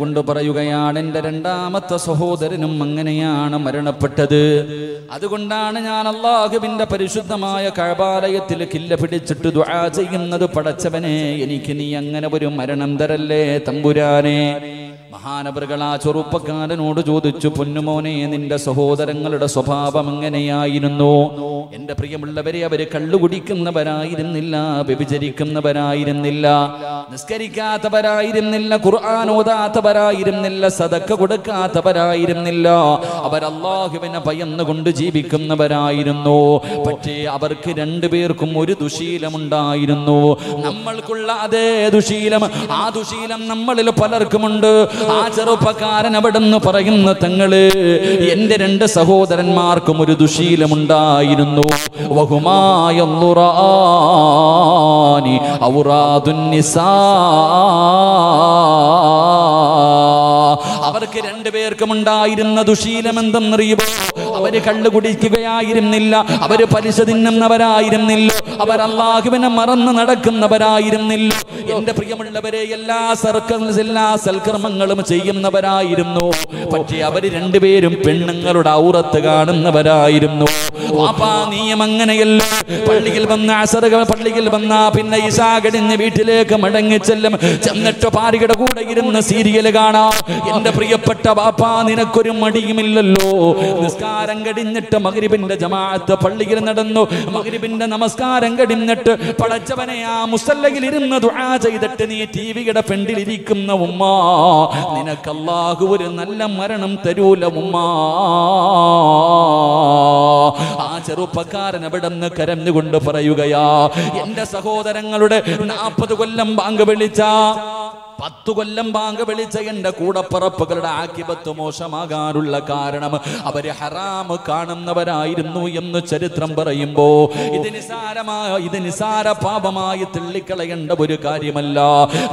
കൊണ്ട് പറയുകയാണ് എൻ്റെ രണ്ടാമത്തെ സഹോദരനും അങ്ങനെയാണ് മരണപ്പെട്ടത് അതുകൊണ്ടാണ് ഞാൻ അല്ലാഹുവിൻ്റെ പരിശുദ്ധമായ കഅബാലയത്തിൽ കില്ല പിടിച്ചിട്ട് ദുആ ചെയ്യുന്നത് പടച്ചവനെ എനിക്ക് നീ അങ്ങനെ ഒരു മരണം തരല്ലേ തമ്പുരാനെ മഹാനവർകൾ ആ ചെറുപ്പക്കാരനോട് ചോദിച്ചു പൊന്നുമോനെ നിന്റെ സഹോദരങ്ങളുടെ സ്വഭാവം എങ്ങനെയായിരുന്നു എൻ്റെ പ്രിയമുള്ളവരെ അവർ കള്ളുകുടിക്കുന്നവരായിരുന്നില്ല വ്യഭിചരിക്കുന്നവരായിരുന്നില്ല നിസ്കരിക്കാത്തവരായിരുന്നില്ല ഖുർആൻ ഓതാത്തവരായിരുന്നില്ല സദക്ക കൊടുക്കാത്തവരായിരുന്നില്ല അവർ അല്ലാഹുവിനെ ഭയന്നുകൊണ്ട് ജീവിക്കുന്നവരായിരുന്നു പക്ഷേ അവർക്ക് രണ്ടുപേർക്കും ഒരു ദുശീലമുണ്ടായിരുന്നു നമ്മൾക്കുള്ള അതേ ദുശീലം ആ ദുശീലം നമ്മളിൽ പലർക്കുമുണ്ട് ആ ചെറുപ്പക്കാരൻ അവിടുന്ന് പറയുന്ന തങ്ങള് എൻ്റെ രണ്ട് സഹോദരന്മാർക്കും ഒരു ദുശീലമുണ്ടായിരുന്നു വഹുമായല്ലുറാനി ഔറാദുന്നിസാ അവർക്ക് രണ്ടുപേർക്കും ഉണ്ടായിരുന്ന ദുശീലം എന്തെന്നറിയുമോ അവര് കള്ളു കുടിക്കുകയായിരുന്നില്ല അവര് പലിശ തിന്നുന്നവരായിരുന്നില്ല അവർ അല്ലാഹുവിനെ മറന്ന് നടക്കുന്നവരായിരുന്നില്ല എന്റെ പ്രിയമുള്ളവരെ എല്ലാ സൽക്കർമ്മങ്ങളും ചെയ്യുന്നവരായിരുന്നു പക്ഷേ അവര് രണ്ടുപേരും പെണ്ണുങ്ങളുടെ ഔറത്ത് കാണുന്നവരായിരുന്നു വാപ്പാ നിയമം അങ്ങനെയല്ല പള്ളിയിൽ വന്നാ പിന്നെ ഇശാ കഴിഞ്ഞ് വീട്ടിലേക്ക് മടങ്ങിച്ചെല്ലും ചെന്നിട്ട് ഭാര്യയുടെ കൂടെ ഇരുന്ന് സീരിയൽ കാണാം എന്റെ പ്രിയപ്പെട്ട വാപ്പാ നിനക്കൊരു മടിയുമില്ലല്ലോ നിസ്കാരം കഴിഞ്ഞിട്ട് മഗ്രിബിന്റെ ജമാഅത്ത് പള്ളിയിൽ നടന്നു മഗ്രിബിന്റെ നമസ്കാരം കഴിഞ്ഞിട്ട് പടച്ചവനെ ആ മുസല്ലയിൽ ഇരുന്ന് ദുആ ചെയ്തിട്ട് നീ ടിവിയുടെ ഫ്രണ്ടിൽ ഇരിക്കുന്ന ഉമ്മ നിനക്ക് അല്ലാഹു ഒരു നല്ല മരണം തരൂല ഉമ്മ ആ ചെറുപ്പക്കാരൻ അവിടെന്ന് കരഞ്ഞുകൊണ്ട് പറയുകയാ എന്റെ സഹോദരങ്ങളുടെ 40 കൊല്ലം ബാങ്ക് വിളിച്ച 10 കൊല്ലം ബാങ്ക് വിളിച്ച എൻ്റെ കൂടപ്പറപ്പുകളുടെ ആക്കിബത്ത് മോശമാകാനുള്ള കാരണം അവര് ഹറാമ് കാണുന്നവരായിരുന്നു എന്ന് ചരിത്രം പറയുമ്പോ ഇത് നിസാര പാപമായി തള്ളിക്കളയേണ്ട ഒരു കാര്യമല്ല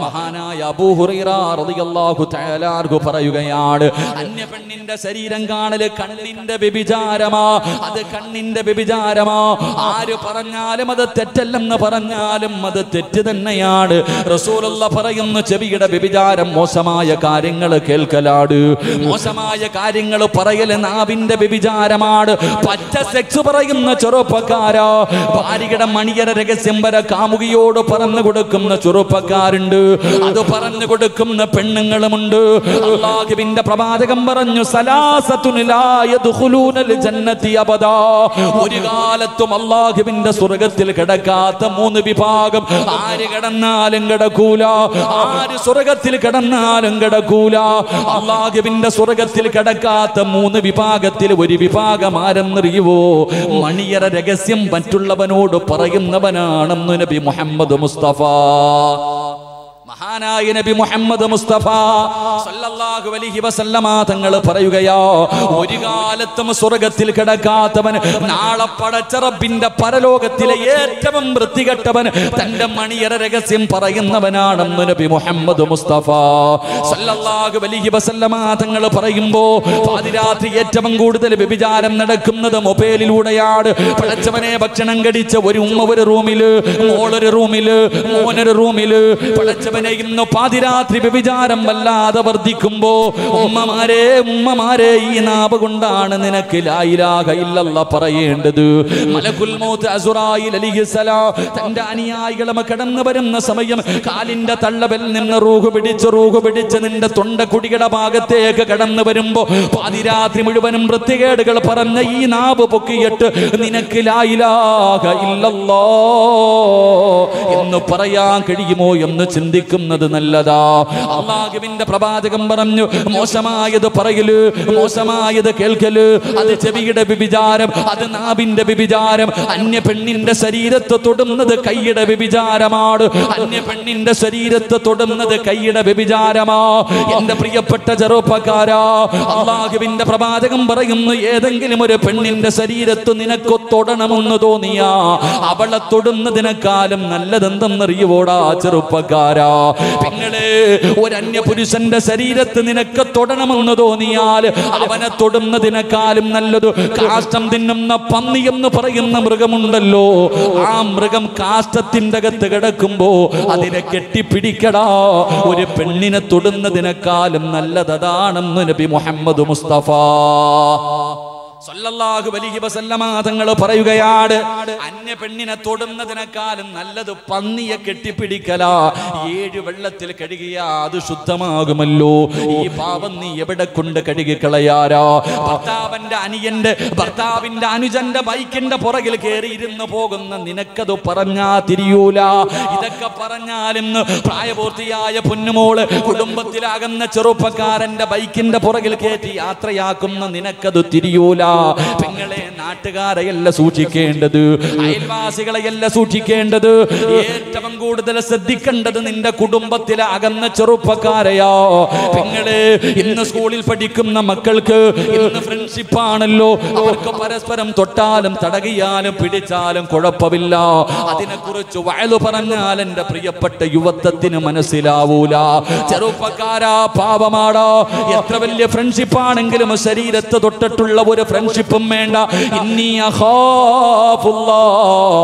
മഹാനായ അബൂ ഹുറൈറ റളിയല്ലാഹു തആല അൻഹു പറയുകയാണ് അന്യ പെണ്ണിന്റെ ശരീരം കാണല് കണ്ണിന്റെ വ്യഭിചാരമാ അത് കണ്ണിന്റെ വ്യഭിചാരമാ ആര് പറഞ്ഞാലും അത് തെറ്റല്ലെന്ന് പറഞ്ഞാലും അത് തെറ്റ് തന്നെയാണ് റസൂലുള്ള പറയുന്നു ചെവി വ്യഭിചാരം മോശമായ കാര്യങ്ങൾ കേൾക്കലാണ് മോശമായ കാര്യങ്ങൾ പറയല് നാവിന്റെ വ്യഭിചാരമാണ് പച്ച സെക്സ് പറയുന്ന ചെറുപ്പക്കാരോ ഭാര്യയുടെ മണിയര രഹസ്യം വരെ കാമുകിയോട് പറഞ്ഞു കൊടുക്കുന്ന ചെറുപ്പക്കാരുണ്ട് അത് പറഞ്ഞു കൊടുക്കുന്ന പെണ്ണുങ്ങളുമുണ്ട് അല്ലാഹുവിന്റെ പ്രവാചകൻ പറഞ്ഞു സലാസത്തുൻ ലാ യദ്ഖുലൂനൽ ജന്നതി അബദാ ഒരു കാലത്തും അല്ലാഹുവിന്റെ സ്വർഗ്ഗത്തിൽ കിടക്കാത്ത 3 വിഭാഗം ആര് കിടന്നാലും കിടക്കൂല സ്വർഗത്തിൽ കിടന്നാലും കിടക്കൂല അല്ലാഹുവിന്റെ സ്വർഗത്തിൽ കിടക്കാത്ത 3 വിഭാഗത്തിൽ ഒരു വിഭാഗം ആരെന്നറിയുവോ മണിയറ രഹസ്യം മറ്റുള്ളവനോട് പറയുന്നവനാണെന്ന് നബി മുഹമ്മദ് മുസ്തഫ മഹാനായ നബി മുഹമ്മദ് മുസ്തഫ സല്ലല്ലാഹു അലൈഹി വസല്ലമ തങ്ങൾ പറയുകയാ ഒരു കാലത്തും സ്വർഗ്ഗത്തിൽ കിടക്കാത്തവൻ നാളെ പടച്ച റബ്ബിന്റെ പരലോകത്തിലെ ഏറ്റവും വൃത്തികെട്ടവൻ തന്റെ മണിയറ രഹസ്യം പറയുന്നവനാണെന്ന് നബി മുഹമ്മദ് മുസ്തഫ സല്ലല്ലാഹു അലൈഹി വസല്ലമ തങ്ങൾ പറയുമ്പോൾ പാതിരാത്രി ഏറ്റവും കൂടുതൽ വ്യഭിചാരം നടക്കുന്നത് മൊബൈലിലൂടെയാണ് പടച്ചവനെ ഭക്ഷണം കഴിച്ച ഒരു ഉമ്മ ഒരു റൂമില് മോളൊരു റൂമില് മോനൊരു റൂമില് ഇന്ന് പാതിരാത്രി വ്യഭിചാരം വല്ലാതെ വർദ്ധിക്കുമ്പോ ഉമ്മമാരെ ഈ നാവ് കൊണ്ടാണ് നിനക്ക് ലാ ഇലാഹ ഇല്ലല്ലാ പറയേണ്ടത് മലക്കുൽ മൗത്ത് അസ്റായീൽ അലൈഹിസ്സലാം തന്റെ അനുയായികളെ കടന്നു വരുന്ന സമയം കാലിന്റെ തള്ളവിൽ നിന്ന് റൂഹ് പിടിച്ച് നിന്റെ തൊണ്ടക്കുടിയുടെ ഭാഗത്തേക്ക് കടന്നു വരുമ്പോ പാതിരാത്രി മുഴുവനും വൃത്തികേടുകൾ പറഞ്ഞ ഈ നാവ് പൊക്കിയിട്ട് നിനക്ക് ലാ ഇലാഹ ഇല്ലല്ലാ എന്ന് പറയാൻ കഴിയുമോ എന്ന് ചിന്തിക്കുന്നത് നല്ലതാ അല്ലാഹുവിന്റെ പ്രവാചകൻ പറഞ്ഞു മോശമായത് പറയല് മോശമായത് കേൾക്കല് അത് ചെവിയുടെ വ്യഭിചാരം അത് നാവിന്റെ വ്യഭിചാരം അന്യ പെണ്ണിന്റെ ശരീരത്തെ തൊടുന്നത് കൈയുടെ വ്യഭിചാരമാണ് എന്റെ പ്രിയപ്പെട്ട ചെറുപ്പക്കാരാ അല്ലാഹുവിന്റെ പ്രവാചകൻ പറയുന്നു ഏതെങ്കിലും ഒരു പെണ്ണിന്റെ ശരീരത്ത് നിനക്ക് തൊടണമെന്ന് തോന്നിയാ അവളെ തൊടുന്നതിനേക്കാളും നല്ലതെന്തെന്നറിയുവോടാ ചെറുപ്പക്കാരാ Mustafa Sallallahu alaihi wasallam thangal parayugayanu Anya pennine thodunnathinakkaalum nallathu panniye kettippidikala Ezhu vellathil kadugiya athu shuddhamagumallo Ee paavam nee evide kondu kadugikkalayaara Barthavinte aniyante barthavinte anujante bikinte poragil keriyirunnu pogunna ninekkathu paranjal thiriyula Idokke paranjal innu prayapoorthiyaya ponnumoolu kudumbathil aganna cherupakkarante bikinte poragil ketti yatrayakkunna ninekkathu thiriyula Pingle Natagara Yella Suchi Kendadu, Ilvasigala Yella Suchi Kendadu, Tavangur de la Sadikandan in the Kudumbatila Agana Chorupakarea, Pingle in the school Padicum Namakalka, in the friendship Panalo, Kaparasparam Totalam, Tadagian, Pidital, and Kodapavilla, Adinakuracho, Vilo Paranal, and the Priyapata Yuvatatina Manasila Vula, Chorupakara, Pavamara, Yatravilla Friendship Pan and Gilmasari, the Totatula. Friendship Menda, Inni Akhafullah,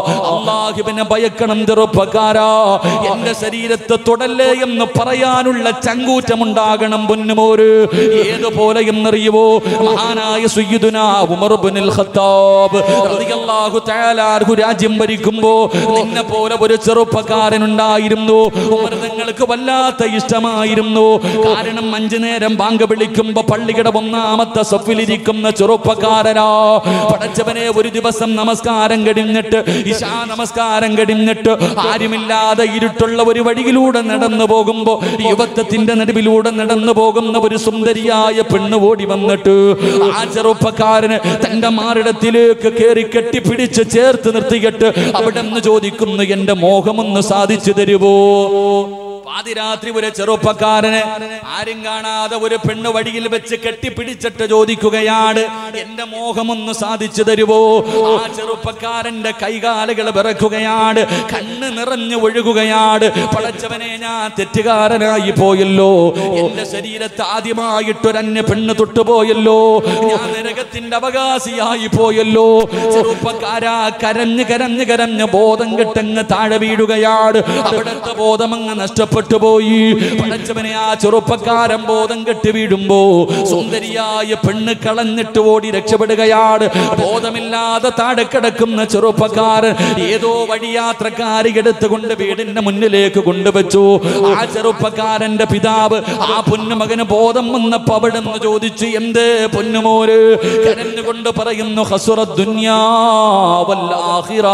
Allah given a Bayakanandro Pagara, in the Sarid at the Totalayam, the Parayanul, La Changu, Tamundagan, and Bunimuru, Edo Polayam Narivo, Mahana Yasuyuduna, Umarubunil Khatab, Radiallah, Hutala, Hurajim Barikumbo, Ninapola, Bodesaro Pakar and Irumno, Umarangal Kabala, Taistama Irumno, Karanam Manjaner and Bangabilikum, Paligabana, Mata Safilikum, Natural. Pakarana, Patachavane, Vuribasam Namaskar and getting it, Isha Namaskar and getting it, Adimila, the Yutula, Vadilud and Adam the Bogumbo, Yuvata Tindan and Bilud and Adam the Bogum, the Sumdaria, Yapuna, even the two, Ajaro Pakaran, Tandamar, the Tiluk, Kerikati, Pidich, Chair, the Theatre, Abadam the Jodikum, the Yenda Mohammed, the Sadi Chideribo. Adiratri with a Cheropakarane, Aringana, the with a Pendo Vadil, but Chekati Pidichata Jodi Kugayad, in the Mohammed Sadi Chederibo, Cheropakar and the Kaiga, Legabara Kugayad, Kandaran, the Vedugayad, Palachavana, Tetigara, Yipoyello, in the Sedira Tadima, Yuturan, Pendotoboyello, Yanagatindabagasi, Yipoyello, Cheropakara, Karan, the Bodan, the Tadabidugayad, Abadata Bodamang and Astapa. Boy, Panachamania, Choropakar, and Bodan Gatividumbo, Sundaria, Yapendakalan, Netodi, Rexabagayard, Bodamilla, the Tadakadakum, Choropakar, Edo, Vadia, Trakari, get the Gundabid in the Mundele, Gundabacho, Acharopakar and the Pidab, Apunamagan, Bodam, the Pabadam, the Jodici, and the Punamore, Karen Gundaparayam, the Hasura Dunya, Valahira,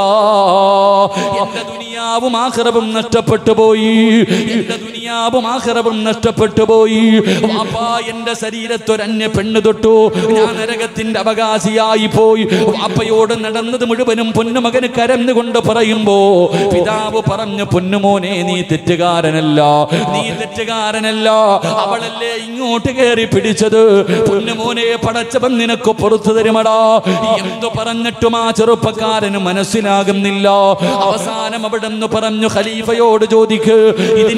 Dunya, Makarabam, Natapataboy. In the Dunia, Bomakarabum, Nastapataboy, Wapa in the Sarirator and Nependoto, Nanagatin Dabagasia, Ipoi, Wapa Yodan, and the Mudubanum Punamakan Karam, the Gundaparayimbo, Pidabo Param, the Punamone, need the Tegar and Allah, need the Tegar and Allah, Abadale, you take a repeat other, Punamone, Padachaban in a Kopuru to the Remada, Yamto Paranatoma, Choropakar, and Manasinagam Nilla, Avasana, Mabadam, the Param, Khalifa, Jodik.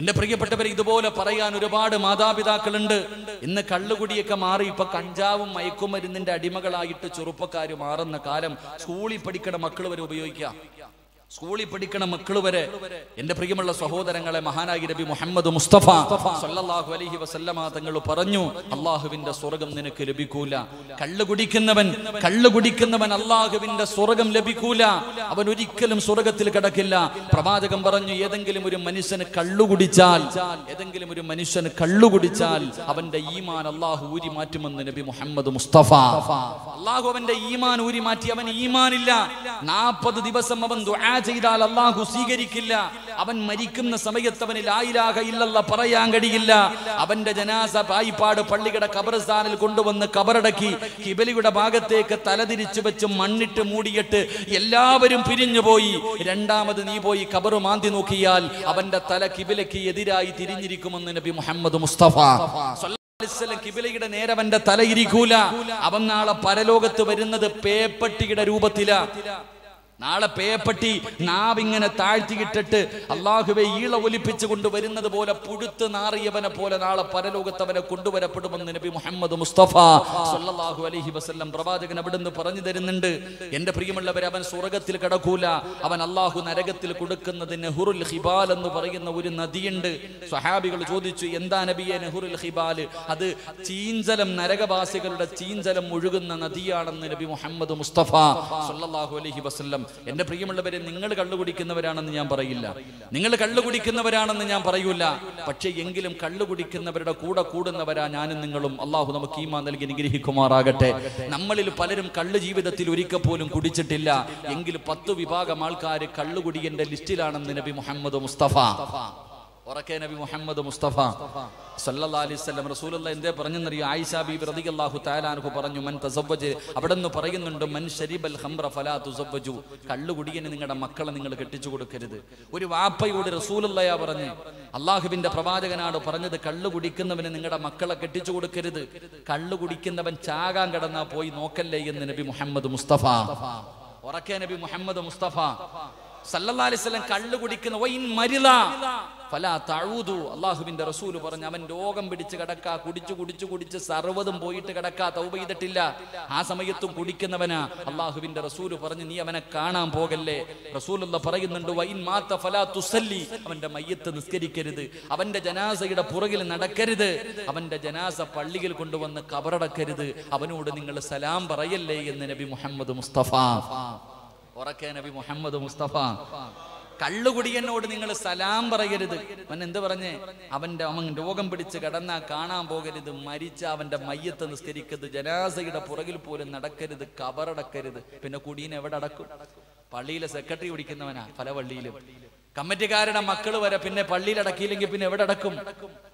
എന്റെ പ്രിയപ്പെട്ടവർ, ഇതുപോലെ പറയാൻ ഒരുപാട് മാതാപിതാക്കളുണ്ട്. ഇന്ന് കള്ളുകുടിയൊക്കെ മാറി ഇപ്പൊ കഞ്ചാവും മയക്കുമരുന്നിന്റെ അടിമകളായിട്ട് ചെറുപ്പക്കാർ മാറുന്ന കാലം. സ്കൂളിൽ പഠിക്കണ മക്കൾ വരെ ഉപയോഗിക്കാം, സ്കൂളിൽ പഠിക്കണ മക്കൾ വരെ. എന്റെ പ്രിയമുള്ള സഹോദരങ്ങളെ, മഹാനായി നബി മുഹമ്മദ് മുസ്തഫ സല്ലല്ലാഹു അലൈഹി വസല്ലമ തങ്ങൾ പറഞ്ഞു, അല്ലാഹുവിന്റെ സ്വർഗ്ഗം നിനക്ക് ലഭിക്കൂല. കള്ളു കുടിക്കുന്നവൻ അല്ലാഹുവിന്റെ സ്വർഗ്ഗം ലഭിക്കൂല, അവൻ ഒരിക്കലും സ്വർഗ്ഗത്തിൽ കടക്കില്ല. പ്രവാചകൻ പറഞ്ഞു, ഏതെങ്കിലും ഒരു മനുഷ്യന് കള്ളു കുടിച്ചാൽ അവന്റെ ഈമാൻ അല്ലാഹു ഊരി മാറ്റുമെന്ന് നബി മുഹമ്മദ് മുസ്തഫ. അല്ലാഹു അവന്റെ ഈമാൻ ഊരി മാറ്റി, അവൻ ഈമാനില്ല. 40 ദിവസം അവൻ ദുആ ചെയ്താൽ അല്ലാഹു സ്വീകരിക്കില്ല. അവൻ മരിക്കുന്ന സമയത്ത് അവന് ലാ ഇലാഹ ഇല്ലല്ലാഹ് പറയാൻ കഴിയില്ല. അവന്റെ ജനാസ പായിപ്പാട് പള്ളിയുടെ ഖബർസ്ഥാനിൽ കൊണ്ടുവന്ന് ഖബറടക്കി, കിബലിയുടെ ഭാഗത്തേക്ക് തലതിരിച്ചു വെച്ച് മണ്ണിട്ട് മൂടിയിട്ട് എല്ലാവരും പിരിഞ്ഞുപോയി. രണ്ടാമത് നീ പോയി ഖബർ മാന്തി നോക്കിയാൽ അവന്റെ തല കിബിലയ്ക്ക് എതിരായി തിരിഞ്ഞിരിക്കുമെന്ന് നബി മുഹമ്മദ് മുസ്തഫ കിബിലയുടെ നേരവന്റെ തല ഇരിക്കൂല. അവൻ നാളെ പരലോകത്ത് വരുന്നത് പേപ്പട്ടിയുടെ രൂപത്തിലാ. നാളെ പേപ്പട്ടി നാവിങ്ങനെ താഴ്ത്തിയിട്ടിട്ട് അല്ലാഹുവേ ഈള ഒലിപ്പിച്ചു കൊണ്ടുവരുന്നത് പോലെ പുഴുത്ത് നാറിയവനെ പോലെ നാളെ പരലോകത്ത് അവനെ കൊണ്ടുവരപ്പെടുമെന്ന് നബി മുഹമ്മദ് മുസ്തഫ സല്ലല്ലാഹു അലൈഹി വസല്ലം പ്രവാചകൻ അവിടുന്ന് പറഞ്ഞു തരുന്നുണ്ട്. എന്റെ പ്രിയമുള്ളവരെ, അവൻ സ്വർഗ്ഗത്തിൽ കടക്കൂല. അവൻ അല്ലാഹു നരകത്തിൽ കൊടുക്കുന്നത് നെഹ്റുൽ ഹിബാൽ എന്ന് പറയുന്ന ഒരു നദിയുണ്ട്. സ്വഹാബികൾ ചോദിച്ചു, എന്താ നബിയെ നെഹ്റുൽ ഹിബാൽ? അത് ചീഞ്ചലം, നരകവാസികളുടെ ചീഞ്ചലം ഒഴുകുന്ന നദിയാണെന്ന് നബി മുഹമ്മദ് മുസ്തഫ സല്ലല്ലാഹു അലൈഹി വസല്ലം. എന്റെ പ്രിയമുള്ളവരെ, നിങ്ങൾ കള്ളുകുടിക്കുന്നവരാണെന്ന് ഞാൻ പറയില്ല, പക്ഷേ എങ്കിലും കള്ളുകുടിക്കുന്നവരുടെ കൂടെ കൂടുന്നവരാ ഞാനും നിങ്ങളും. അല്ലാഹു നമുക്ക് ഈമാൻ നൽകി അനുഗ്രഹിക്കുമാറാകട്ടെ. നമ്മളിൽ പലരും കള്ളു ജീവിതത്തിൽ ഒരിക്കൽ പോലും കുടിച്ചിട്ടില്ല എങ്കിൽ 10 വിഭാഗം ആൾക്കാർ കള്ളുകുടിയന്റെ ലിസ്റ്റിലാണെന്ന് നബി മുഹമ്മദ് മുസ്തഫ, ഉറക്കെ നബി മുഹമ്മദ് മുസ്തഫ സല്ലല്ലാഹു അലൈഹി വസല്ലം. റസൂലുള്ളാഹി എന്തേ പറഞ്ഞെന്നറിയോ? ആയിഷ ബീവി റളിയല്ലാഹു തആല അൻഹു പറഞ്ഞു, മൻ തസവ്വജ, അവിടെന്ന് പറയുന്നുണ്ട്, മൻ ശരിബൽ ഖംറ ഫലാ തുസവ്വജു, കള്ളുകുടിയന് നിങ്ങളുടെ മക്കളെ നിങ്ങൾ കെട്ടിച്ചു കൊടുക്കരുത്. ഒരു വാപ്പയോട് റസൂലുള്ളാഹി പറഞ്ഞു, അല്ലാഹുവിന്റെ പ്രവാചകനാണ് പറഞ്ഞത്, കള്ളുകുടിക്കുന്നവന് നിങ്ങളുടെ മക്കളെ കെട്ടിച്ചു കൊടുക്കരുത്, കള്ളുകുടിക്കുന്നവൻ ചാകാൻ കിടന്നാ പോയി നോക്കല്ലേ എന്ന് നബി മുഹമ്മദ് മുസ്തഫ, ഉറക്കെ നബി മുഹമ്മദ് മുസ്തഫ സല്ലല്ലാഹു അലൈഹി വസല്ലം. കള്ളുകുടിക്കുന്ന വൈൻ മരില ഫലാ തഊദു, അല്ലാഹുവിന്റെ റസൂൽ പറഞ്ഞു, അവൻ രോഗം പിടിച്ച് കിടക്കാ, കുടിച്ച് സർവ്വതും പോയിട്ട് കിടക്കാ, തൗബ ചെയ്തിട്ടില്ല, ആ സമയത്തും കുടിക്കുന്നവനാ. അല്ലാഹുവിന്റെ റസൂൽ പറഞ്ഞു, നീ അവനെ കാണാൻ പോകല്ലേ. റസൂലുള്ളാഹി പറയുന്നുണ്ട്, വൈൻ മാത ഫലാ തുസല്ലി, അവന്റെ മയ്യത്ത് നിസ്കരിക്കരുത്, അവന്റെ ജനാസയുടെ പുറകിൽ നടക്കരുത്, അവന്റെ ജനാസ പള്ളിയിൽ കൊണ്ടുവന്ന് ഖബറടക്കരുത്, അവനോട് നിങ്ങൾ സലാം പറയല്ലേ എന്ന് നബി മുഹമ്മദ് മുസ്തഫ, ഉറക്കെ നബി മുഹമ്മദ് മുസ്തഫ. കള്ളുകുടിയനോട് നിങ്ങൾ സലാം പറയരുത്. അവൻ എന്ത് പറഞ്ഞേ? അവൻ രോഗം പിടിച്ച് കിടന്നാ കാണാൻ പോകരുത്, മരിച്ച അവന്റെ മയ്യത്ത് നിസ്കരിക്കരുത്, ജനാസയുടെ പുറകിൽ പോലും നടക്കരുത്, കബറടക്കരുത്. പിന്നെ കുടിയൻ എവിടെ അടക്കും? പള്ളിയിലെ സെക്രട്ടറി കുടിക്കുന്നവനാ, പല പള്ളിയിലും കമ്മിറ്റിക്കാരുടെ മക്കൾ വരെ. പിന്നെ പള്ളിയിൽ അടക്കിയില്ലെങ്കിൽ പിന്നെ എവിടെ അടക്കും?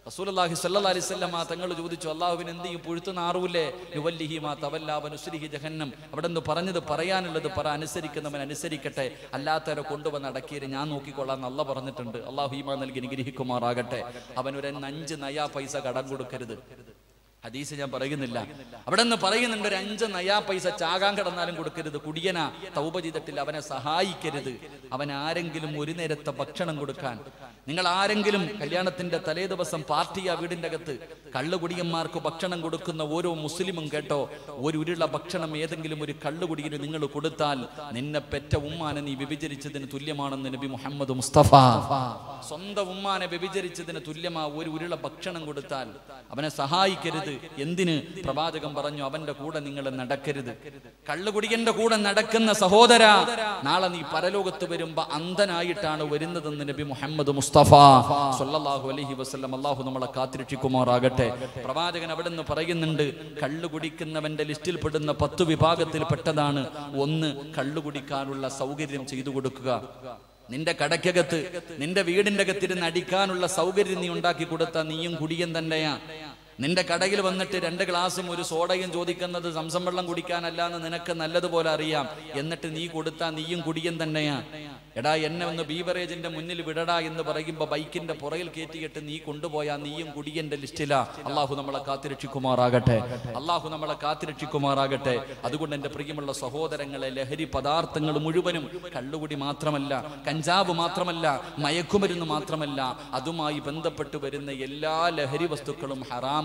റസൂലുള്ളാഹി സ്വല്ലല്ലാഹു അലൈഹി വസല്ലം തങ്ങൾ ചോദിച്ചു, അല്ലാഹുവിന് എന്ത് ചെയ്യും? പുഴുത്തു നാറൂല്ലേ? നുവല്ലിഹി മാ തവല്ലാ വനുസ്രിഹി ജഹന്നം, അവിടെന്ന് പറഞ്ഞത് പറയാനുള്ളത് പറ, അനുസരിക്കുന്നവൻ അനുസരിക്കട്ടെ, അല്ലാത്തവരെ കൊണ്ടുവന്ന് അടക്കിയത് ഞാൻ നോക്കിക്കൊള്ളാം എന്ന് അല്ലാഹു പറഞ്ഞിട്ടുണ്ട്. അല്ലാഹു ഈമാൻ നൽകി അനുഗ്രഹിക്കുമാറാകട്ടെ. അവനൊരു 5 നയാ പൈസ കടം കൊടുക്കരുത്. حديث جام بريجن الله. أبدنا بريجن عندنا رانجن نايا بيسا تاعان كذا نالين غود كريدو كودينا تاوبا جيدا تلا أبنا سهاي كريدو أبنا آرنجيلم مورينا إرتة بخشان عند غود كان. نينغال آرنجيلم خليانا تندة تلهيد بسام بارتيا بيدين دعات كذلو غودية ماركو بخشان عند غود كنا وورو مسلم عندتو ووري وديلا بخشان ميتنجيلم موري كذلو غودية نينغالو كود تال نيننا بيتة وما أنا نيبيجريتشة دين تولية ما أنا نبي محمد مصطفى. صندا وما أنا بيجريتشة دين تولية ما ووري وديلا بخشان عند غود تال أبنا سهاي كريدو. يندينه بربادة كم برانجو أبننا كورا نينغلا نادك كريدو كذلو غودية نادك كورا نادك كنا سهودرا نالا نيجي بارلوغت تبيرم با أندن آية تانو بيرند دندن نبي محمد مصطفى صلى الله عليه وسلم الله نملا كاتريتشي كومار آغتة بربادة كنا بدن نبرايجن نندو كذلو غودية كنا بندل ستيل بدن نبتو بيباعة تيل بتتا دان ون كذلو غودية كارولا سوغيريم شيدو غودكوا നിന്റെ കടക്കകത്ത് നിന്റെ വീടിന്റെ അകത്തിരുന്ന് അടിക്കാനുള്ള സൗകര്യം നീ ഉണ്ടാക്കി കൊടുത്ത നീയും കുടിയൻ തന്നെയാ. നിന്റെ കടയിൽ വന്നിട്ട് രണ്ട് ഗ്ലാസും ഒരു സോഡയും ചോദിക്കുന്നത് സംസം വെള്ളം കുടിക്കാനല്ല എന്ന് നിനക്ക് നല്ലതുപോലെ അറിയാം. എന്നിട്ട് നീ കൊടുത്ത നീയും കുടിയൻ തന്നെയാ. എടാ എന്നെ ഒന്ന് ബീവറേജിന്റെ മുന്നിൽ വിടടാ എന്ന് പറയുമ്പോൾ ബൈക്കിന്റെ പുറകിൽ കയറ്റിയിട്ട് നീ കൊണ്ടുപോയാ നീയും കുടിയന്റെ ലിസ്റ്റിലാ. അള്ളാഹു നമ്മളെ കാത്തിരക്ഷിക്കുമാറാകട്ടെ. അള്ളാഹു നമ്മളെ കാത്തിരക്ഷിക്കുമാറാകട്ടെ. അതുകൊണ്ട് എൻ്റെ പ്രിയമുള്ള സഹോദരങ്ങളെ, ലഹരി പദാർത്ഥങ്ങൾ മുഴുവനും, കള്ളുകുടി മാത്രമല്ല, കഞ്ചാവ് മാത്രമല്ല, മയക്കുമരുന്ന് മാത്രമല്ല, അതുമായി ബന്ധപ്പെട്ട് വരുന്ന എല്ലാ ലഹരി വസ്തുക്കളും ഹറാമ്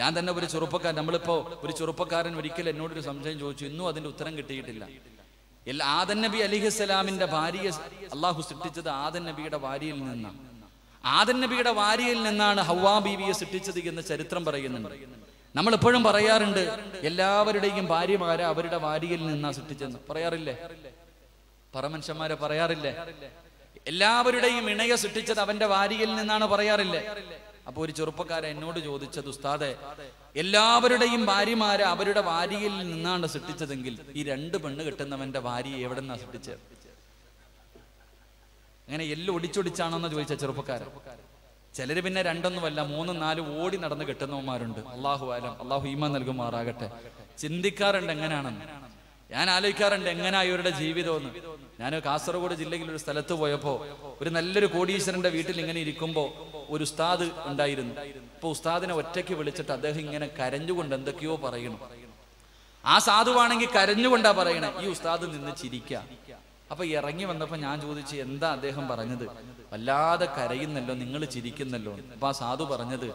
ഞാൻ തന്നെ ഒരു ചെറുപ്പക്കാരൻ, നമ്മളിപ്പോ ഒരു ചെറുപ്പക്കാരൻ ഒരിക്കലും എന്നോടൊരു സംശയം ചോദിച്ചു. ഇന്നും അതിന്റെ ഉത്തരം കിട്ടിയിട്ടില്ല. ആദൻ നബി അലിഹിസ്സലാമിന്റെ ഭാര്യയെ അള്ളാഹു സൃഷ്ടിച്ചത് ആദൻ നബിയുടെ ഭാര്യയിൽ നിന്നാണ്. ആദൻ നബിയുടെ ഭാര്യയിൽ നിന്നാണ് ഹവ്വാ ബീവിയെ സൃഷ്ടിച്ചത് എന്ന് ചരിത്രം പറയുന്നുണ്ട്. നമ്മൾ എപ്പോഴും പറയാറുണ്ട് എല്ലാവരുടെയും ഭാര്യമാരെ അവരുടെ ഭാര്യയിൽ നിന്നാണ് സൃഷ്ടിച്ചെന്ന് പറയാറില്ലേ? പരമനുഷ്യന്മാരെ പറയാറില്ലേ? എല്ലാവരുടെയും ഇണയെ സൃഷ്ടിച്ചത് അവന്റെ ഭാര്യയിൽ നിന്നാണ് പറയാറില്ലേ? അപ്പൊ ഒരു ചെറുപ്പക്കാരൻ എന്നോട് ചോദിച്ചത്, ഉസ്താദേ, എല്ലാവരുടെയും ഭാര്യമാരെ അവരുടെ ഭാര്യയിൽ നിന്നാണ് സൃഷ്ടിച്ചതെങ്കിൽ ഈ രണ്ട് പെണ്ണ് കെട്ടുന്നവന്റെ ഭാര്യയെ എവിടെ നിന്നാണ് സൃഷ്ടിച്ചത്? അങ്ങനെ എല്ലാം ഒടിച്ചൊടിച്ചാണോന്ന് ചോദിച്ച ചെറുപ്പക്കാരൻ. ചിലര് പിന്നെ രണ്ടൊന്നുമല്ല, മൂന്നും നാലും ഓടി നടന്ന് കെട്ടുന്നവന്മാരുണ്ട്. അള്ളാഹു ആലം. അള്ളാഹു ഈമാൻ നൽകുമാറാകട്ടെ. ചിന്തിക്കാറുണ്ട് എങ്ങനെയാണെന്ന്, ഞാൻ ആലോചിക്കാറുണ്ട് എങ്ങനെയാ ഇവരുടെ ജീവിതമെന്ന്. ഞാൻ കാസർഗോഡ് ജില്ലയിൽ ഒരു സ്ഥലത്ത് പോയപ്പോ ഒരു നല്ലൊരു കോടീശ്വരന്റെ വീട്ടിൽ ഇങ്ങനെ ഇരിക്കുമ്പോ ഒരു ഉസ്താദ് ഉണ്ടായിരുന്നു. അപ്പൊ ഉസ്താദിനെ ഒറ്റയ്ക്ക് വിളിച്ചിട്ട് അദ്ദേഹം ഇങ്ങനെ കരഞ്ഞുകൊണ്ട് എന്തൊക്കെയോ പറയണം. ആ സാധുവാണെങ്കിൽ കരഞ്ഞുകൊണ്ടാ പറയണേ. ഈ ഉസ്താദ് നിന്ന് ചിരിക്ക. അപ്പൊ ഇറങ്ങി വന്നപ്പോ ഞാൻ ചോദിച്ചു, എന്താ അദ്ദേഹം പറഞ്ഞത്? വല്ലാതെ കരയുന്നല്ലോ, നിങ്ങൾ ചിരിക്കുന്നല്ലോ. അപ്പൊ ആ സാധു പറഞ്ഞത്,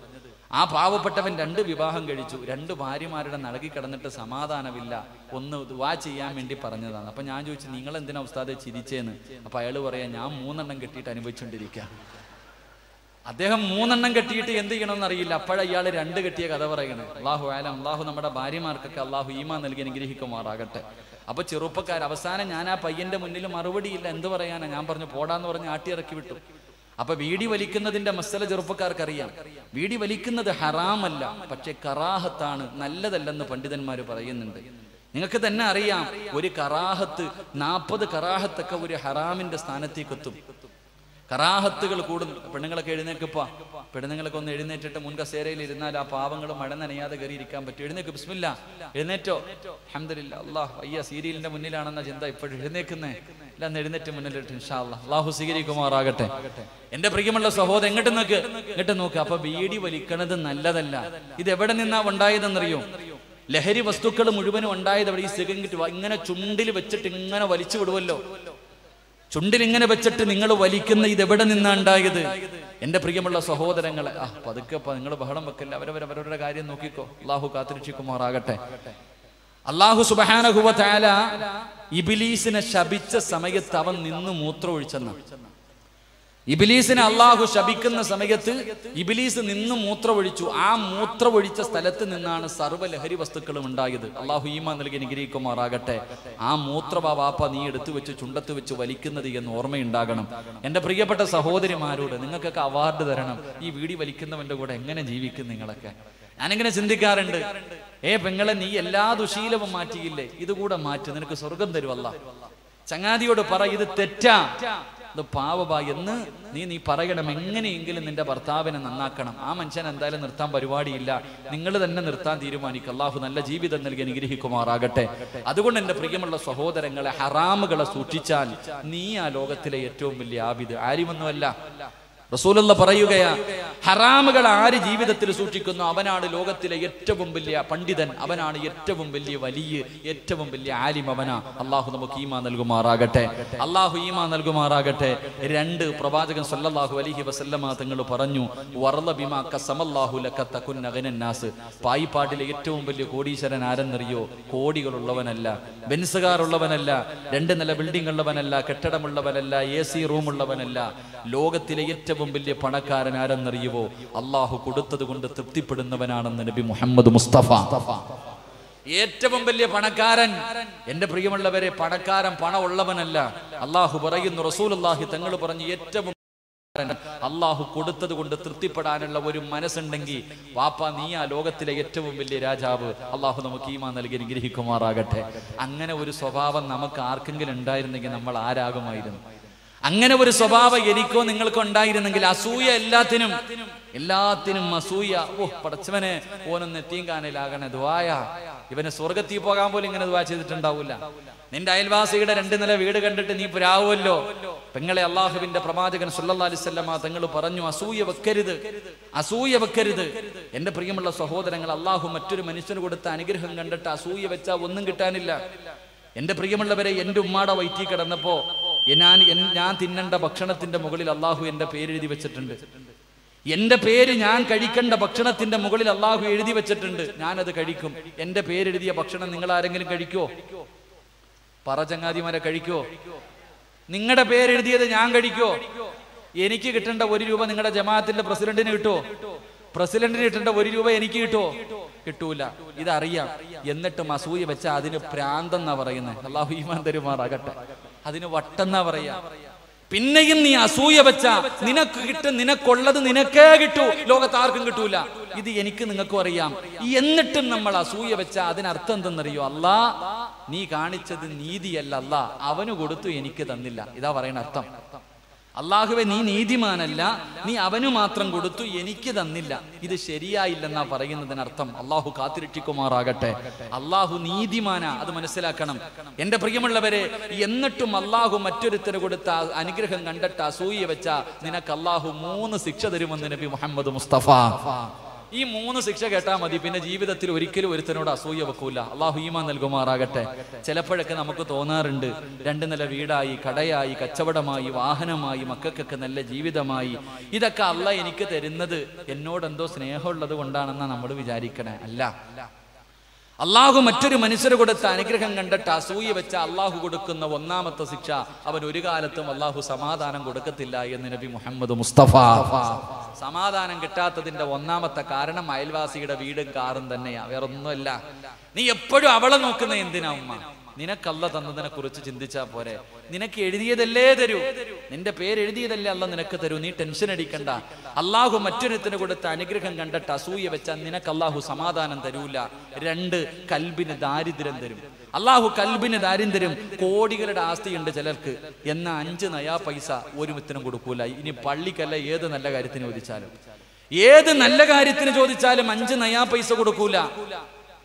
ആ പാവപ്പെട്ടവൻ രണ്ട് വിവാഹം കഴിച്ചു, രണ്ട് ഭാര്യമാരുടെ നടുക്കി കിടന്നിട്ട് സമാധാനമില്ല, ഒന്ന് ദുആ ചെയ്യാൻ വേണ്ടി പറഞ്ഞതാണ്. അപ്പൊ ഞാൻ ചോദിച്ചു, നിങ്ങൾ എന്തിനാ ഉസ്താദെ ചിരിച്ചേന്ന്? അപ്പൊ അയാള് പറയാ, ഞാൻ മൂന്നെണ്ണം കെട്ടിയിട്ട് അനുഭവിച്ചുകൊണ്ടിരിക്കുക. അദ്ദേഹം മൂന്നെണ്ണം കെട്ടിയിട്ട് എന്ത് ചെയ്യണമെന്ന് അറിയില്ല. അപ്പോഴാണ് ഇയാൾ രണ്ട് കെട്ടിയ കഥ പറയണേ. അള്ളാഹു ആലം. അള്ളാഹു നമ്മുടെ ഭാര്യമാർക്കൊക്കെ അള്ളാഹു ഈമാൻ നൽകി അനുഗ്രഹിക്കുമാറാകട്ടെ. അപ്പൊ ചെറുപ്പക്കാർ അവസാനം ഞാൻ ആ പയ്യന്റെ മുന്നിൽ മറുപടിയില്ല. എന്ത് പറയാനാ? ഞാൻ പറഞ്ഞു പോടാന്ന് പറഞ്ഞ് ആട്ടിയിറക്കി വിട്ടു. അപ്പൊ വീടി വലിക്കുന്നതിന്റെ മസല ചെറുപ്പക്കാർക്കറിയാം. വീടി വലിക്കുന്നത് ഹറാമല്ല, പക്ഷെ കറാഹത്താണ്, നല്ലതല്ലെന്ന് പണ്ഡിതന്മാർ പറയുന്നുണ്ട്. നിങ്ങൾക്ക് തന്നെ അറിയാം, ഒരു കറാഹത്ത് 40 കറാഹത്തൊക്കെ ഒരു ഹറാമിന്റെ സ്ഥാനത്തേക്കെത്തും. കറാഹത്തുകൾ കൂടും. പെണ്ണുങ്ങളൊക്കെ എഴുന്നേൽക്കപ്പാ. പെണ്ണുങ്ങളൊക്കെ ഒന്ന് എഴുന്നേറ്റിട്ട് മുൻകസേരയിൽ ഇരുന്നാൽ ആ പാവങ്ങൾ മഴ നനയാതെ കയറി ഇരിക്കാൻ പറ്റും. എഴുന്നേൽക്കും. ബിസ്മില്ലാ, എഴുന്നേറ്റോ? അൽഹംദുലില്ലാ. അല്ലാഹ് അയ്യ, സീരിയലിന്റെ മുന്നിലാണെന്ന ചിന്ത ഇപ്പോഴും എഴുന്നേക്കുന്നേ എല്ലാം. എഴുന്നേറ്റ് മുന്നിലിട്ട് ഇൻഷാ അല്ലാഹ് അല്ലാഹു സ്വീകരിക്കുമാറാകട്ടെ. എന്റെ പ്രിയമുള്ള സഹോദരൻ, എങ്ങോട്ട് നോക്ക്. അപ്പൊ വീടി വലിക്കണത് നല്ലതല്ല. ഇത് എവിടെ നിന്നാ ഉണ്ടായതെന്നറിയോ? ലഹരി വസ്തുക്കൾ മുഴുവനും ഉണ്ടായത് അവിടെ. ഈ സിഗരറ്റ് ഇങ്ങനെ ചുണ്ടിൽ വെച്ചിട്ട് ഇങ്ങനെ വലിച്ചു വിടുമല്ലോ. ചുണ്ടിലിങ്ങനെ വെച്ചിട്ട് നിങ്ങൾ വലിക്കുന്ന ഇതെവിടെ നിന്നാണ് ഉണ്ടായത്? എന്റെ പ്രിയമുള്ള സഹോദരങ്ങളെ, പതുക്കെ നിങ്ങൾ ബഹളം വെക്കല്ല, അവരവരുടെ കാര്യം നോക്കിക്കോ. അള്ളാഹു കാത്തിരക്ഷിക്കുമാറാകട്ടെ. അള്ളാഹു സുബ്ഹാനഹു വ തആല ഇബ്ലീസിനെ ശപിച്ച സമയത്ത് അവൻ നിന്ന് മൂത്രമൊഴിച്ചെന്ന്. ഇബ്ലീസിനെ അള്ളാഹു ശപിക്കുന്ന സമയത്ത് ഇബ്ലീസ് നിന്ന് മൂത്രമൊഴിച്ചു. ആ മൂത്രമൊഴിച്ച സ്ഥലത്ത് നിന്നാണ് സർവ്വ ലഹരി വസ്തുക്കളും ഉണ്ടായത്. അള്ളാഹു ഈമാൻ നൽകി അനുഗ്രഹിക്കുമാറാകട്ടെ. ആ മൂത്രവാപ്പ നീ എടുത്തു വെച്ച് ചുണ്ടത്ത് വെച്ച് വലിക്കുന്നത് എന്ന് ഓർമ്മയുണ്ടാകണം. എന്റെ പ്രിയപ്പെട്ട സഹോദരിമാരോട്, നിങ്ങൾക്കൊക്കെ അവാർഡ് തരണം. ഈ വീടി വലിക്കുന്നവന്റെ കൂടെ എങ്ങനെ ജീവിക്കും നിങ്ങളൊക്കെ? ഞാനിങ്ങനെ ചിന്തിക്കാറുണ്ട്, പെങ്ങളെ, നീ എല്ലാ ദുശീലവും മാറ്റിയില്ലേ, ഇതുകൂടെ മാറ്റി, നിനക്ക് സ്വർഗം തരുവല്ല. ചങ്ങാതിയോട് പറ ഇത് തെറ്റാ, ഇത് പാവബാ എന്ന് നീ നീ പറയണം. എങ്ങനെയെങ്കിലും നിന്റെ ഭർത്താവിനെ നന്നാക്കണം. ആ മനുഷ്യൻ എന്തായാലും നിർത്താൻ പരിപാടിയില്ല, നിങ്ങൾ തന്നെ നിർത്താൻ തീരുമാനിക്കുക. അള്ളാഹു നല്ല ജീവിതം നൽകി അനുഗ്രഹിക്കുമാറാകട്ടെ. അതുകൊണ്ട് എൻ്റെ പ്രിയമുള്ള സഹോദരങ്ങളെ, ഹറാമുകളെ സൂക്ഷിച്ചാൽ നീ ആ ലോകത്തിലെ ഏറ്റവും വലിയ ആബിദ്. ആരുമൊന്നുമല്ല, റസൂലുള്ള പറയുകയാ, ഹറാമുകൾ ആര് ജീവിതത്തിൽ സൂക്ഷിക്കുന്നു അവനാണ് ലോകത്തിലെ ഏറ്റവും വലിയ പണ്ഡിതൻ, അവനാണ് ഏറ്റവും വലിയ വലിയ, ഏറ്റവും വലിയ ആലിം അവനാ. അള്ളാഹു നമുക്ക് ഈമാൻ നൽകുമാറാകട്ടെ, അള്ളാഹു ഈമാൻ നൽകുമാറാകട്ടെ. രണ്ട്, പ്രവാചകൻ സല്ലല്ലാഹു അലൈഹി വസല്ലമ തങ്ങൾ പറഞ്ഞു, വറള ബിമാ ഖസമല്ലാഹു ലക തകുന്ന ഗനന്നാസ്. പായിപ്പാട്ടിലെ ഏറ്റവും വലിയ കോടീശ്വരൻ ആരെന്നറിയോ? കോടികളുള്ളവനല്ല, ബെൻസുകാറുള്ളവനല്ല, രണ്ട് നില ബിൽഡിംഗ് ഉള്ളവനല്ല, കെട്ടിടമുള്ളവനല്ല, AC റൂമുള്ളവനല്ല. ലോകത്തിലെ ഏറ്റവും വലിയ പണക്കാരൻ ആരെന്നറിയുവോ? അള്ളാഹു കൊടുത്തത് കൊണ്ട് തൃപ്തിപ്പെടുന്നവനാണെന്ന് നബി മുഹമ്മദ് മുസ്തഫ. ഏറ്റവും വലിയ പണക്കാരൻ, എന്റെ പ്രിയമുള്ളവരെ, പണക്കാരൻ പണമുള്ളവനല്ല. അള്ളാഹു പറയുന്നു, റസൂലുള്ളാഹി തങ്ങൾ പറഞ്ഞു, ഏറ്റവും അള്ളാഹു കൊടുത്തത് കൊണ്ട് തൃപ്തിപ്പെടാനുള്ള ഒരു മനസ്സുണ്ടെങ്കിൽ വാപ്പ നീ ആ ലോകത്തിലെ ഏറ്റവും വലിയ രാജാവ്. അള്ളാഹു നമുക്ക് ഈമാൻ നൽകി അനുഗ്രഹിക്കുമാറാകട്ടെ. അങ്ങനെ ഒരു സ്വഭാവം നമുക്ക് ആർക്കെങ്കിലും ഉണ്ടായിരുന്നെങ്കിൽ നമ്മൾ ആരാകുമായിരുന്നു? അങ്ങനെ ഒരു സ്വഭാവം എനിക്കോ നിങ്ങൾക്കോ ഉണ്ടായിരുന്നെങ്കിൽ, അസൂയ എല്ലാത്തിനും, എല്ലാത്തിനും അസൂയ. ഓ പടച്ചവനെ, ഓനൊന്ന് എത്തിയങ്കാനയിലാകണ ദുആയ, ഇവന് സ്വർഗത്തിൽ പോകാൻ പോലും ഇങ്ങനെ ദുആ ചെയ്തിട്ടുണ്ടാവില്ല. നിന്റെ അയൽവാസിയുടെ രണ്ട് നില വീട് കണ്ടിട്ട് നീ പുരാവുമല്ലോ. പെങ്ങളെ, അള്ളാഹുവിന്റെ പ്രവാചകൻ സല്ലല്ലാഹു അലൈഹി വസല്ലമ തങ്ങൾ പറഞ്ഞു, അസൂയ വെക്കരുത്, അസൂയ വെക്കരുത്. എന്റെ പ്രിയമുള്ള സഹോദരങ്ങൾ, അള്ളാഹു മറ്റൊരു മനുഷ്യന് കൊടുത്ത അനുഗ്രഹം കണ്ടിട്ട് അസൂയ വെച്ചാൽ ഒന്നും കിട്ടാനില്ല. എന്റെ പ്രിയമുള്ളവരെ, എന്റെ ഉമ്മാടെ വയറ്റിൽ കിടന്നപ്പോ ഞാൻ തിന്നേണ്ട ഭക്ഷണത്തിന്റെ മുകളിൽ അള്ളാഹു എന്റെ പേര് എഴുതി വെച്ചിട്ടുണ്ട്. എന്റെ പേര് ഞാൻ കഴിക്കേണ്ട ഭക്ഷണത്തിന്റെ മുകളിൽ അള്ളാഹു എഴുതി വെച്ചിട്ടുണ്ട്. ഞാനത് കഴിക്കും. എന്റെ പേരെഴുതിയ ഭക്ഷണം നിങ്ങൾ ആരെങ്കിലും കഴിക്കോ? പറ ചങ്ങാതിമാരെ, കഴിക്കോ? നിങ്ങളുടെ പേരെഴുതിയത് ഞാൻ കഴിക്കോ? എനിക്ക് കിട്ടേണ്ട ₹1 നിങ്ങളുടെ ജമാഅത്തിന്റെ പ്രസിഡന്റിന് കിട്ടോ? പ്രസിഡന്റിന് കിട്ടേണ്ട ₹1 എനിക്ക് കിട്ടോ? കിട്ടൂല. ഇതറിയാം. എന്നിട്ടും അസൂയ വെച്ച അതിന് പ്രാന്തെന്നാ പറയുന്നത്. അള്ളാഹു ഈമാൻ തരുമാറാകട്ടെ. അതിന് വട്ടെന്നാ പറയാ. പിന്നെയും നീ അസൂയ വെച്ച നിനക്ക് കിട്ടും, നിനക്കുള്ളത് നിനക്കേ കിട്ടൂ, ലോകത്ത് ആർക്കും കിട്ടൂല. ഇത് എനിക്ക് നിങ്ങൾക്കും അറിയാം. എന്നിട്ടും നമ്മൾ അസൂയ വെച്ച അതിനർത്ഥം എന്തെന്നറിയോ? അല്ലാ, നീ കാണിച്ചത് നീതിയല്ല, അല്ലാ അവന് കൊടുത്തു എനിക്ക് തന്നില്ല. ഇതാ പറയണ അർത്ഥം. അള്ളാഹുവെ നീ നീതിമാനല്ല, നീ അവനു മാത്രം കൊടുത്തു എനിക്ക് തന്നില്ല. ഇത് ശരിയായില്ലെന്നാ പറയുന്നതിനർത്ഥം. അള്ളാഹു കാത്തിരക്ഷിക്കുമാറാകട്ടെ. അള്ളാഹു നീതിമാനാ, അത് മനസ്സിലാക്കണം എന്റെ പ്രിയമുള്ളവരെ. എന്നിട്ടും അള്ളാഹു മറ്റൊരുത്തരെ കൊടുത്ത അനുഗ്രഹം കണ്ടിട്ട് അസൂയ വെച്ച നിനക്ക് അള്ളാഹു 3 ശിക്ഷ തരുമെന്ന് നബി മുഹമ്മദ് മുസ്തഫ. ഈ 3 ശിക്ഷ കേട്ടാൽ മതി. പിന്നെ ജീവിതത്തിൽ ഒരിക്കലും ഒരുത്തനോട് അസൂയ വെക്കൂല. അള്ളാഹു ഈമാൻ നൽകുമാറാകട്ടെ. ചിലപ്പോഴൊക്കെ നമുക്ക് തോന്നാറുണ്ട്, 2 നില വീടായി, കടയായി, കച്ചവടമായി, വാഹനമായി, മക്കൾക്കൊക്കെ നല്ല ജീവിതമായി, ഇതൊക്കെ അള്ളാ എനിക്ക് തരുന്നത് എന്നോടെന്തോ സ്നേഹമുള്ളത് കൊണ്ടാണെന്നാണ് നമ്മൾ വിചാരിക്കണേ. അല്ല, അള്ളാഹു മറ്റൊരു മനുഷ്യർ കൊടുത്ത അനുഗ്രഹം കണ്ടിട്ട് അസൂയ വെച്ച അള്ളാഹു കൊടുക്കുന്ന 1ാമത്തെ ശിക്ഷ, അവൻ ഒരു കാലത്തും അള്ളാഹു സമാധാനം കൊടുക്കത്തില്ല എന്ന് നബി മുഹമ്മദ് മുസ്തഫ. സമാധാനം കിട്ടാത്തതിന്റെ 1ാമത്തെ കാരണം അയൽവാസിയുടെ വീടും കാറും തന്നെയാ, വേറൊന്നുമല്ല. നീ എപ്പോഴും അവളെ നോക്കുന്ന എന്തിനാ ഉമ്മ? നിനക്കല്ല തന്നതിനെ കുറിച്ച് ചിന്തിച്ചാ പോരെ? നിനക്ക് എഴുതിയതല്ലേ തരൂ, നിന്റെ പേരെഴുതിയതല്ലേ അല്ല നിനക്ക് തരൂ, നീ ടെൻഷൻ അടിക്കണ്ട. അള്ളാഹു മറ്റൊരുത്തിന് കൊടുത്ത അനുഗ്രഹം കണ്ടിട്ട് അസൂയ വെച്ചാൽ നിനക്ക് അള്ളാഹു സമാധാനം തരൂല. 2, കൽബിന് ദാരിദ്ര്യം തരും. അള്ളാഹു കൽബിന് ദാരിദ്ര്യം. കോടികളുടെ ആസ്തിയുണ്ട് ചിലർക്ക്, എന്നാ 5 നയാ പൈസ ഒരുമിത്തിനും കൊടുക്കൂല. ഇനി പള്ളിക്കല്ല, ഏത് നല്ല കാര്യത്തിന് ചോദിച്ചാലും, ഏത് നല്ല കാര്യത്തിന് ചോദിച്ചാലും 5 നയാ പൈസ കൊടുക്കൂല.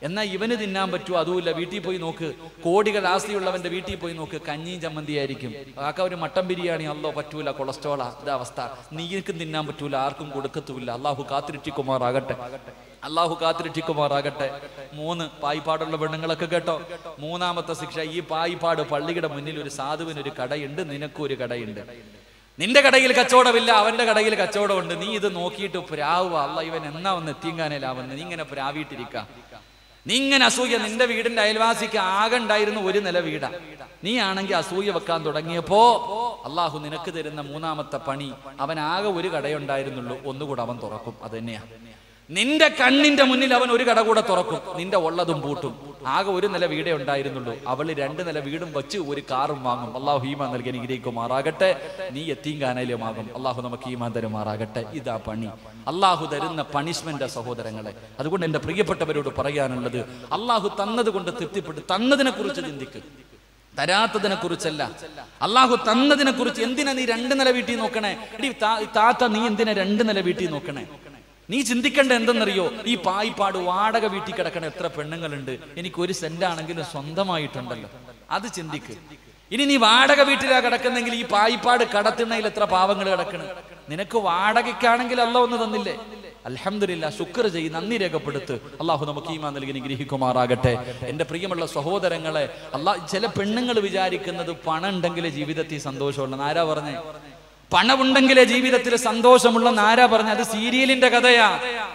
എന്നാ ഇവന് തിന്നാൻ പറ്റുമോ? അതുമില്ല. വീട്ടിൽ പോയി നോക്ക്, കോടികൾ ആസ്തിയുള്ളവന്റെ വീട്ടിൽ പോയി നോക്ക്, കഞ്ഞിയും ചമ്മന്തിയായിരിക്കും. ആക്ക ഒരു മട്ടൻ ബിരിയാണി, അല്ലോ പറ്റൂല, കൊളസ്ട്രോളാ. ഇതവസ്ഥ നീക്കും തിന്നാൻ പറ്റൂല, ആർക്കും കൊടുക്കത്തുമില്ല. അള്ളാഹു കാത്തിരക്ഷിക്കുമാറാകട്ടെ, അള്ളാഹു കാത്തിരക്ഷിക്കുമാറാകട്ടെ. 3, പായിപ്പാടുള്ള പെണ്ണുങ്ങളൊക്കെ കേട്ടോ, 3ാമത്തെ ശിക്ഷ. ഈ പായിപ്പാട് പള്ളിയുടെ മുന്നിൽ ഒരു സാധുവിനൊരു കടയുണ്ട്, നിനക്കൊരു കടയുണ്ട്. നിന്റെ കടയിൽ കച്ചവടമില്ല, അവന്റെ കടയിൽ കച്ചവടമുണ്ട്. നീ ഇത് നോക്കിയിട്ട് പ്രാവുക, അല്ല ഇവൻ എന്നാ വന്ന് എത്തിയങ്കാനയിലാവുന്നത്, നീ ഇങ്ങനെ പ്രാവിയിട്ടിരിക്ക, നീ ഇങ്ങനെ അസൂയ. നിന്റെ വീടിന്റെ അയൽവാസിക്ക് ആകെ ഉണ്ടായിരുന്നു 1 നില വീടാ, നീ ആണെങ്കിൽ അസൂയ വെക്കാൻ തുടങ്ങിയപ്പോ അള്ളാഹു നിനക്ക് തരുന്ന 3ാമത്തെ പണി, അവൻ ആകെ ഒരു കടയുണ്ടായിരുന്നുള്ളൂ, ഒന്നുകൂടെ അവൻ തുറക്കും. അത് തന്നെയാ. നിന്റെ കണ്ണിന്റെ മുന്നിൽ അവൻ ഒരു കട കൂടെ തുറക്കും, നിന്റെ ഉള്ളതും പൂട്ടും. ആകെ ഒരു നില വീടേ ഉണ്ടായിരുന്നുള്ളൂ, അവള് 2 നില വീടും വച്ച് ഒരു കാറും വാങ്ങും. അള്ളാഹു ഈമാൻ നൽകി അനുഗ്രഹിക്കുമാറാകട്ടെ. നീ എത്തീങ്കാനയിലുമാകും. അള്ളാഹു നമുക്ക് ഈമാൻ തരുമാറാകട്ടെ. ഇതാ പണി, അള്ളാഹു തരുന്ന പണിഷ്മെന്റ് സഹോദരങ്ങളെ. അതുകൊണ്ട് എന്റെ പ്രിയപ്പെട്ടവരോട് പറയാനുള്ളത്, അള്ളാഹു തന്നത് കൊണ്ട് തൃപ്തിപ്പെട്ട് തന്നതിനെ കുറിച്ച് ചിന്തിക്കും. തരാത്തതിനെ കുറിച്ചല്ല, അള്ളാഹു തന്നതിനെ കുറിച്ച്. എന്തിനാ നീ രണ്ട് നില വീട്ടിൽ നോക്കണേ? എടി താത്ത, നീ എന്തിനാ രണ്ട് നില വീട്ടിൽ നോക്കണേ? നീ ചിന്തിക്കേണ്ട എന്തെന്നറിയോ? ഈ പായിപ്പാട് വാടക വീട്ടിൽ കിടക്കണ എത്ര പെണ്ണുങ്ങളുണ്ട്. എനിക്ക് ഒരു സെന്റാണെങ്കിലും സ്വന്തമായിട്ടുണ്ടല്ലോ, അത് ചിന്തിക്ക്. ഇനി നീ വാടക വീട്ടിലാ കിടക്കുന്നെങ്കിൽ ഈ പായിപ്പാട് കടത്തിണയിൽ എത്ര പാവങ്ങൾ കിടക്കണം. നിനക്ക് വാടകയ്ക്കാണെങ്കിൽ അല്ല ഒന്ന് തന്നില്ലേ? അൽഹംദുലില്ലാ, ശുക്ർ ചെയ്യ്, നന്ദി രേഖപ്പെടുത്ത്. അള്ളാഹു നമുക്ക് ഈമാൻ നൽകി അനുഗ്രഹിക്കുമാറാകട്ടെ. എൻ്റെ പ്രിയമുള്ള സഹോദരങ്ങളെ, അള്ളാഹ് ചില പെണ്ണുങ്ങൾ വിചാരിക്കുന്നത് പണം ഉണ്ടെങ്കിലേ ജീവിതത്തിൽ സന്തോഷമുള്ളൂ. ആരാ പറഞ്ഞേ? പണമുണ്ടെങ്കിലേ ജീവിതത്തിൽ സന്തോഷമുള്ളെന്ന് ആരാ പറഞ്ഞ? അത് സീരിയലിന്റെ കഥയാ,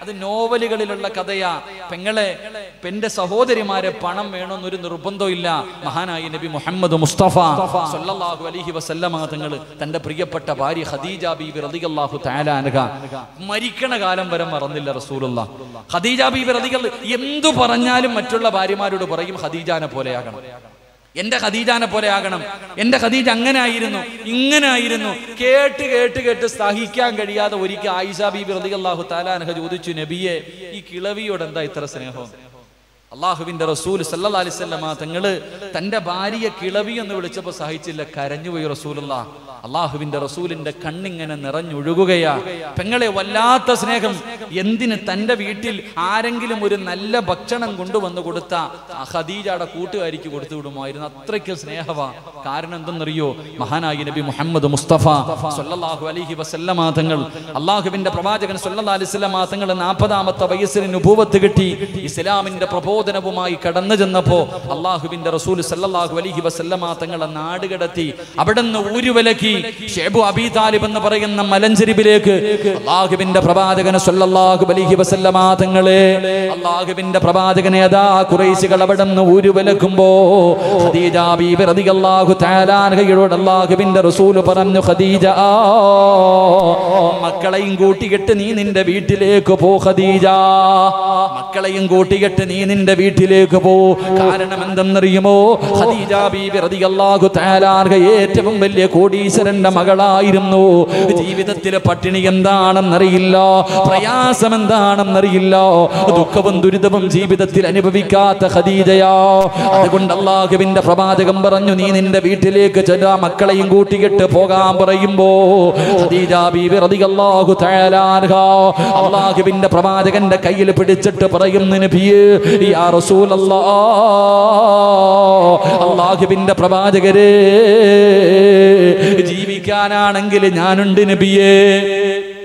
അത് നോവലുകളിലുള്ള കഥയാ. പെങ്ങളെ, പെന്റെ സഹോദരിമാരെ, പണം വേണമെന്നൊരു നിർബന്ധമില്ല. മഹാനായ നബി മുഹമ്മദ് മുസ്തഫ സല്ലല്ലാഹു അലൈഹി വസല്ലമ തങ്ങൾ തന്റെ പ്രിയപ്പെട്ട ഭാര്യ ഖദീജ ബീവി റളിയല്ലാഹു തആല അൻഹാ മരിക്കണ കാലം വരെ മറന്നില്ല റസൂലുള്ളാഹി. ഖദീജ ബീവി റളിയല്ലാഹു എന്തു പറഞ്ഞാലും മറ്റുള്ള ഭാര്യമാരോട് പറയും, ഖദീജാനെ പോലെയാകണം, എന്റെ ഖദീജാനെ പോലെ ആകണം, എന്റെ ഖദീജ അങ്ങനെ ആയിരുന്നു, ഇങ്ങനെ ആയിരുന്നു. കേട്ട് കേട്ട് കേട്ട് സഹിക്കാൻ കഴിയാതെ ഒരിക്കൽ ആയിഷ ബീബി റളിയല്ലാഹു തആല അൻഹ ചോദിച്ചു, നബിയെ, ഈ കിളവിയോട് എന്താ ഇത്ര സ്നേഹം? അള്ളാഹുവിന്റെ റസൂൽ സല്ലല്ലാഹു അലൈഹി വസല്ലം തങ്ങൾ തന്റെ ഭാര്യയെ കിളവി എന്ന് വിളിച്ചപ്പോൾ സഹിച്ചില്ല, കരഞ്ഞുപോയി റസൂലുള്ളാഹി. അള്ളാഹുവിന്റെ റസൂലിന്റെ കണ്ണിങ്ങനെ നിറഞ്ഞൊഴുകുകയാ. പെങ്ങളെ, വല്ലാത്ത സ്നേഹം. എന്തിന്? തന്റെ വീട്ടിൽ ആരെങ്കിലും ഒരു നല്ല ഭക്ഷണം കൊണ്ടുവന്ന് കൊടുത്ത ഖദീജയുടെ കൂട്ടുകാരിക്ക് കൊടുത്തു വിടുമായിരുന്നു, അത്രയ്ക്ക് സ്നേഹമാ. കാരണം എന്തെന്നറിയോ? മഹാനായ നബി മുഹമ്മദ് മുസ്തഫ സല്ലല്ലാഹു അലൈഹി വസല്ലം തങ്ങൾ, അള്ളാഹുവിന്റെ പ്രവാചകൻ സല്ലല്ലാഹു അലൈഹി വസല്ലം തങ്ങൾ 40-ാമത്തെ വയസ്സിൽ നുബുവത്ത് കിട്ടി. ഇസ്ലാമിന്റെ പ്രബോധനവുമായി കടന്നു ചെന്നപ്പോ അള്ളാഹുവിന്റെ റസൂൽ സല്ലല്ലാഹു അലൈഹി വസല്ലം തങ്ങളെ നാട് കടത്തി. അവിടുന്ന് ഊരുവലക്കി ഷേബു അബീ താലിബ് എന്ന് പറയുന്ന മലഞ്ചെരിവിലേക്ക് അല്ലാഹുവിന്റെ പ്രവാചകൻ സല്ലല്ലാഹു അലൈഹി വസല്ലം തങ്ങളെ, അല്ലാഹുവിന്റെ പ്രവാചകനെ അതാ ഖുറൈശികൾ അവിടുന്ന് ഊരുവലക്കുമ്പോ ഖദീജ ബീബി റളിയല്ലാഹു തആല അൻഹയോട് അല്ലാഹുവിന്റെ റസൂൽ പറഞ്ഞു, ഖദീജ, മക്കളെയും കൂട്ടിയിട്ട് നീ നിന്റെ വീട്ടിലേക്ക് പോ. ഖദീജ, മക്കളെയും കൂട്ടിയിട്ട് നീ നിന്റെ വീട്ടിലേക്ക് പോ. കാരണം എന്തെന്നറിയുമോ? ഖദീജ ബീബി റളിയല്ലാഹു തആല അൻഹയെ ഏറ്റവും വലിയ കോടീശ്വരൻ മകളായിരുന്നു. ജീവിതത്തിലെ പട്ടിണി എന്താണെന്നറിയില്ല, പ്രയാസം എന്താണെന്നറിയില്ല, ദുഃഖവും ദുരിതവും ജീവിതത്തിൽ അനുഭവിക്കാത്ത ഖദീജയാ. അതുകൊണ്ട് അല്ലാഹുവിന്റെ പ്രവാചകൻ പറഞ്ഞു, നീ നിന്റെ വീട്ടിലേക്ക് ചെല്ലാ, മക്കളെയും കൂട്ടിയിട്ട് പോകാൻ പറയുമ്പോ ഖദീജ ബീബി റളിയല്ലാഹു തആല അൻഹാ അല്ലാഹുവിന്റെ പ്രവാചകന്റെ കയ്യിൽ പിടിച്ചിട്ട് പറയുന്നു, നബിയേ, യാ റസൂലല്ലാഹ്, അല്ലാഹുവിന്റെ പ്രവാചകരെ, ജീവിക്കാനാണെങ്കിൽ ഞാനുണ്ട് നബിയേ,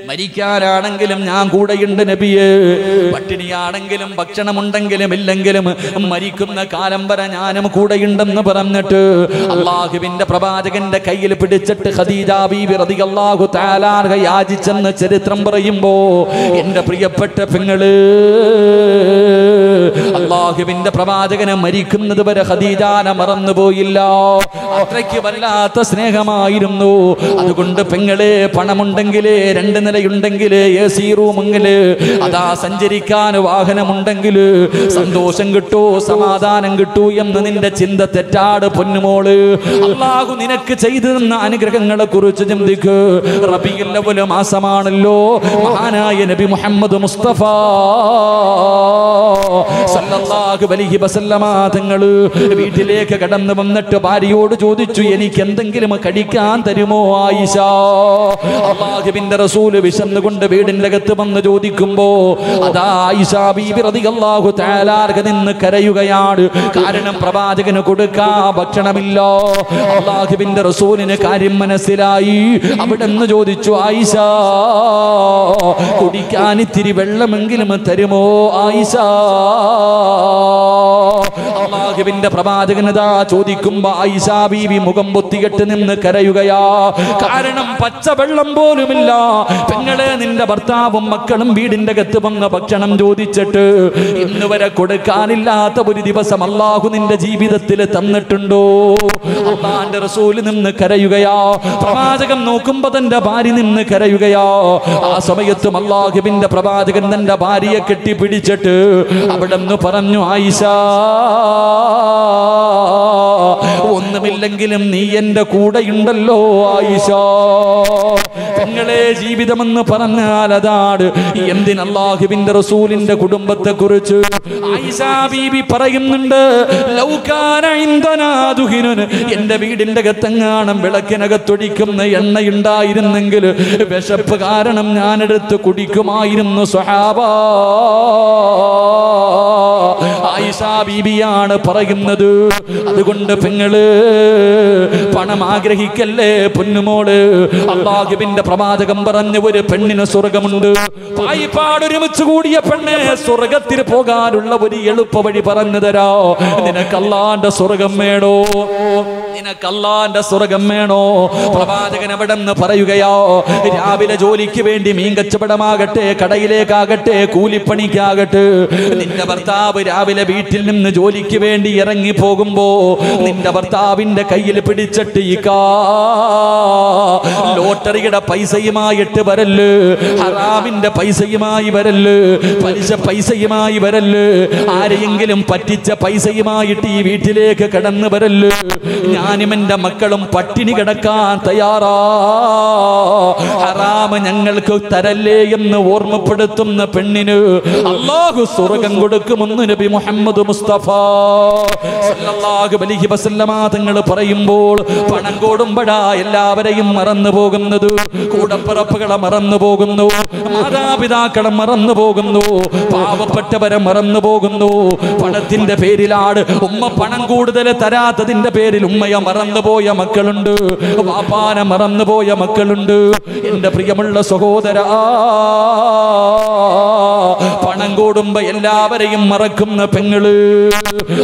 മരിക്കാനാണെങ്കിലും ഞാൻ കൂടെയുണ്ട് നബിയേ, പട്ടിണിയാണെങ്കിലും ഭക്ഷണമുണ്ടെങ്കിലും ഇല്ലെങ്കിലും മരിക്കുന്ന കാലം വരെ ഞാനും കൂടെയുണ്ടെന്ന് പറഞ്ഞിട്ട് അള്ളാഹുവിന്റെ പ്രവാചകന്റെ കയ്യിൽ പിടിച്ചിട്ട് ഖദീജ ബീബി റളിയല്ലാഹു തആല അൻഹ യാചിച്ചെന്ന് ചരിത്രം പറയുമ്പോ എന്റെ പ്രിയപ്പെട്ട പെങ്ങള്, അള്ളാഹുവിന്റെ പ്രവാചകനെ മരിക്കുന്നത് വരെ ഖദീജാനെ മറന്നുപോയില്ല, അത്രയ്ക്ക് വല്ലാത്ത സ്നേഹമായിരുന്നു. അതുകൊണ്ട് പെങ്ങളെ, പണമുണ്ടെങ്കിലേ, രണ്ട് ുണ്ടെങ്കില്, എ സി റൂമെങ്കില്, അതാ സഞ്ചരിക്കാൻ വാഹനമുണ്ടെങ്കില് സന്തോഷം കിട്ടൂ, സമാധാനം കിട്ടൂ എന്ന് നിന്റെ ചിന്ത തെറ്റാട് പൊന്നുമോള്. അല്ലാഹു നിനക്ക് ചെയ്തു തന്ന അനുഗ്രഹങ്ങളെ കുറിച്ച് ചിന്തിക്ക്. റബീഉൽ അവ്വൽ മാസമാണല്ലോ. മഹാനായ നബി മുഹമ്മദ് മുസ്തഫ സല്ലല്ലാഹു അലൈഹി വസല്ലം തങ്ങള് വീട്ടിലേക്ക് കടന്നു വന്നിട്ട് ഭാര്യയോട് ചോദിച്ചു, എനിക്ക് എന്തെങ്കിലും കഴിക്കാൻ തരുമോ ആയിഷ? അല്ലാഹുവിന്റെ റസൂൽ വിശന്നുകൊണ്ട് വീടിന്റെ അകത്ത് വന്ന് ചോദിക്കുമ്പോ അതാ ആയിഷ ബീബി റളിയല്ലാഹു തആല അൻഹ നിന്ന് കരയുകയാണ്. കാരണം പ്രവാചകന് കൊടുക്കാ ഭക്ഷണമില്ല. അല്ലാഹുവിന്റെ റസൂലിന് കാര്യം മനസ്സിലായി. അവിടെ നിന്ന് ചോദിച്ചു, ആയിഷ, കുടിക്കാൻ ഇത്തിരി വെള്ളമെങ്കിലും തരുമോ ആയിഷ? അല്ലാഹുവിന്റെ പ്രവാചകനതാ ചോദിക്കുമ്പോ ആയിഷ ബീബി മുഖം പൊത്തിയിട്ട് നിന്ന് കരയുകയാ. കാരണം പച്ചവെള്ളം പോലുമില്ല. പെങ്ങളെ, നിന്റെ ഭർത്താവും മക്കളും വീടിന്റെ അകത്ത് വന്ന ഭക്ഷണം ചോദിച്ചിട്ട് ഇന്ന് വരെ കൊടുക്കാനില്ലാത്ത ഒരു ദിവസം അല്ലാഹു നിന്റെ ജീവിതത്തിൽ തന്നിട്ടുണ്ടോ? അല്ലാഹുവിന്റെ റസൂൽ നിന്ന് കരയുകയാ. പ്രവാചകൻ നോക്കുമ്പോ തന്റെ ഭാര്യ നിന്ന് കരയുകയാ. ആ സമയത്തും അല്ലാഹുവിന്റെ പ്രവാചകൻ തന്റെ ഭാര്യയെ കെട്ടിപ്പിടിച്ചിട്ട് അവിടെന്ന് പറഞ്ഞു, ആയിഷ, ഒന്നുമില്ലെങ്കിലും നീ എന്റെ കൂടെയുണ്ടല്ലോ Ayisha. Nale Jibidaman Parana Aladad, Yemdin Allah, Givin the Rasul in the Kudumbata Kurutu, Isa Bibi Parayamunda, Laukana Indana Duhinan, in the Bid in the Gatangan, and Belakanagaturikum, Nayanayunda, Idanangil, Veshaparanam, Nanad to Kudikuma, Idan Sahaba, Isa Bibiana Parayamadu, Adagunda Pingale, Panamagra Hikale, Punamode, Allah Givin the Pramada Gambaran with a pen in a Soragamundu, Pai Padurimatsudia Pene, Soragatipoga, Lovadi, Yellow Poverty Paranadara, and then a Kalan, the Soragamedo. In a Kala and a Soragamano, Pavata and Abadam, the Parayugao, Abida Joli Kibendi, Minga Chapadamagate, Kadaile Kagate, Kulipani Kagate, Nindabarta with Abila Bitilim, the Joli Kibendi, Yarangi Pogumbo, Nindabarta in the Kayilipitichatika, Lotari at a Paisayama at Barelu, Haram in the Paisayama Iberelu, Parisha Paisayama Iberelu, Ariangil and Paticha Paisayama, Vitile Kadan Barelu. Animenda Makalam Patini Gadakan, Tayara Haram and Yangal Tarale and the warm up Padatum, the Peninu, Allah, Surakan Gudakum, the Nabi Muhammad Mustafa, Allah, Bali Basalamat and Parayim Bol, Panangodum Bada, Lavarayim Maran the Bogamadu, Kudaparapagala Maran the Bogamdu, Madabidakala Maran the Bogamdu, Pava Patabara Maran the Bogamdu, Panatin the Perilad, Umma Panangud the Tarata in the Peril. Marandaboya Makalundu, Apana Marandaboya Makalundu, in the Priamula Soho, there are Panangodum by Elavari Marakum, the Pengalu,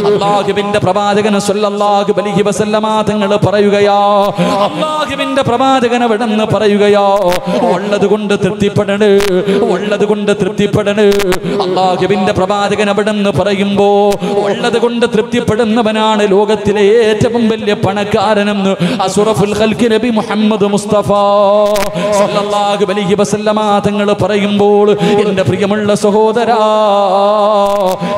Allah giving the Prabhadagan, Sulallah, Belikiba Salamat and the Parayugaya, Allah giving the Prabhadagan of the Parayugaya, Walla the Gunda Tripadanu, Walla the Gunda Tripadanu, Allah giving the Prabhadagan of the Parayimbo, Walla the Gunda Tripadan, the Banana, Logatile. Panakaranam, Asuraful Khalkinabi Muhammad Mustafa, Sallallahu Alaihi Wasallam, Tangal Parayimbo, in the Priamula Sohodara,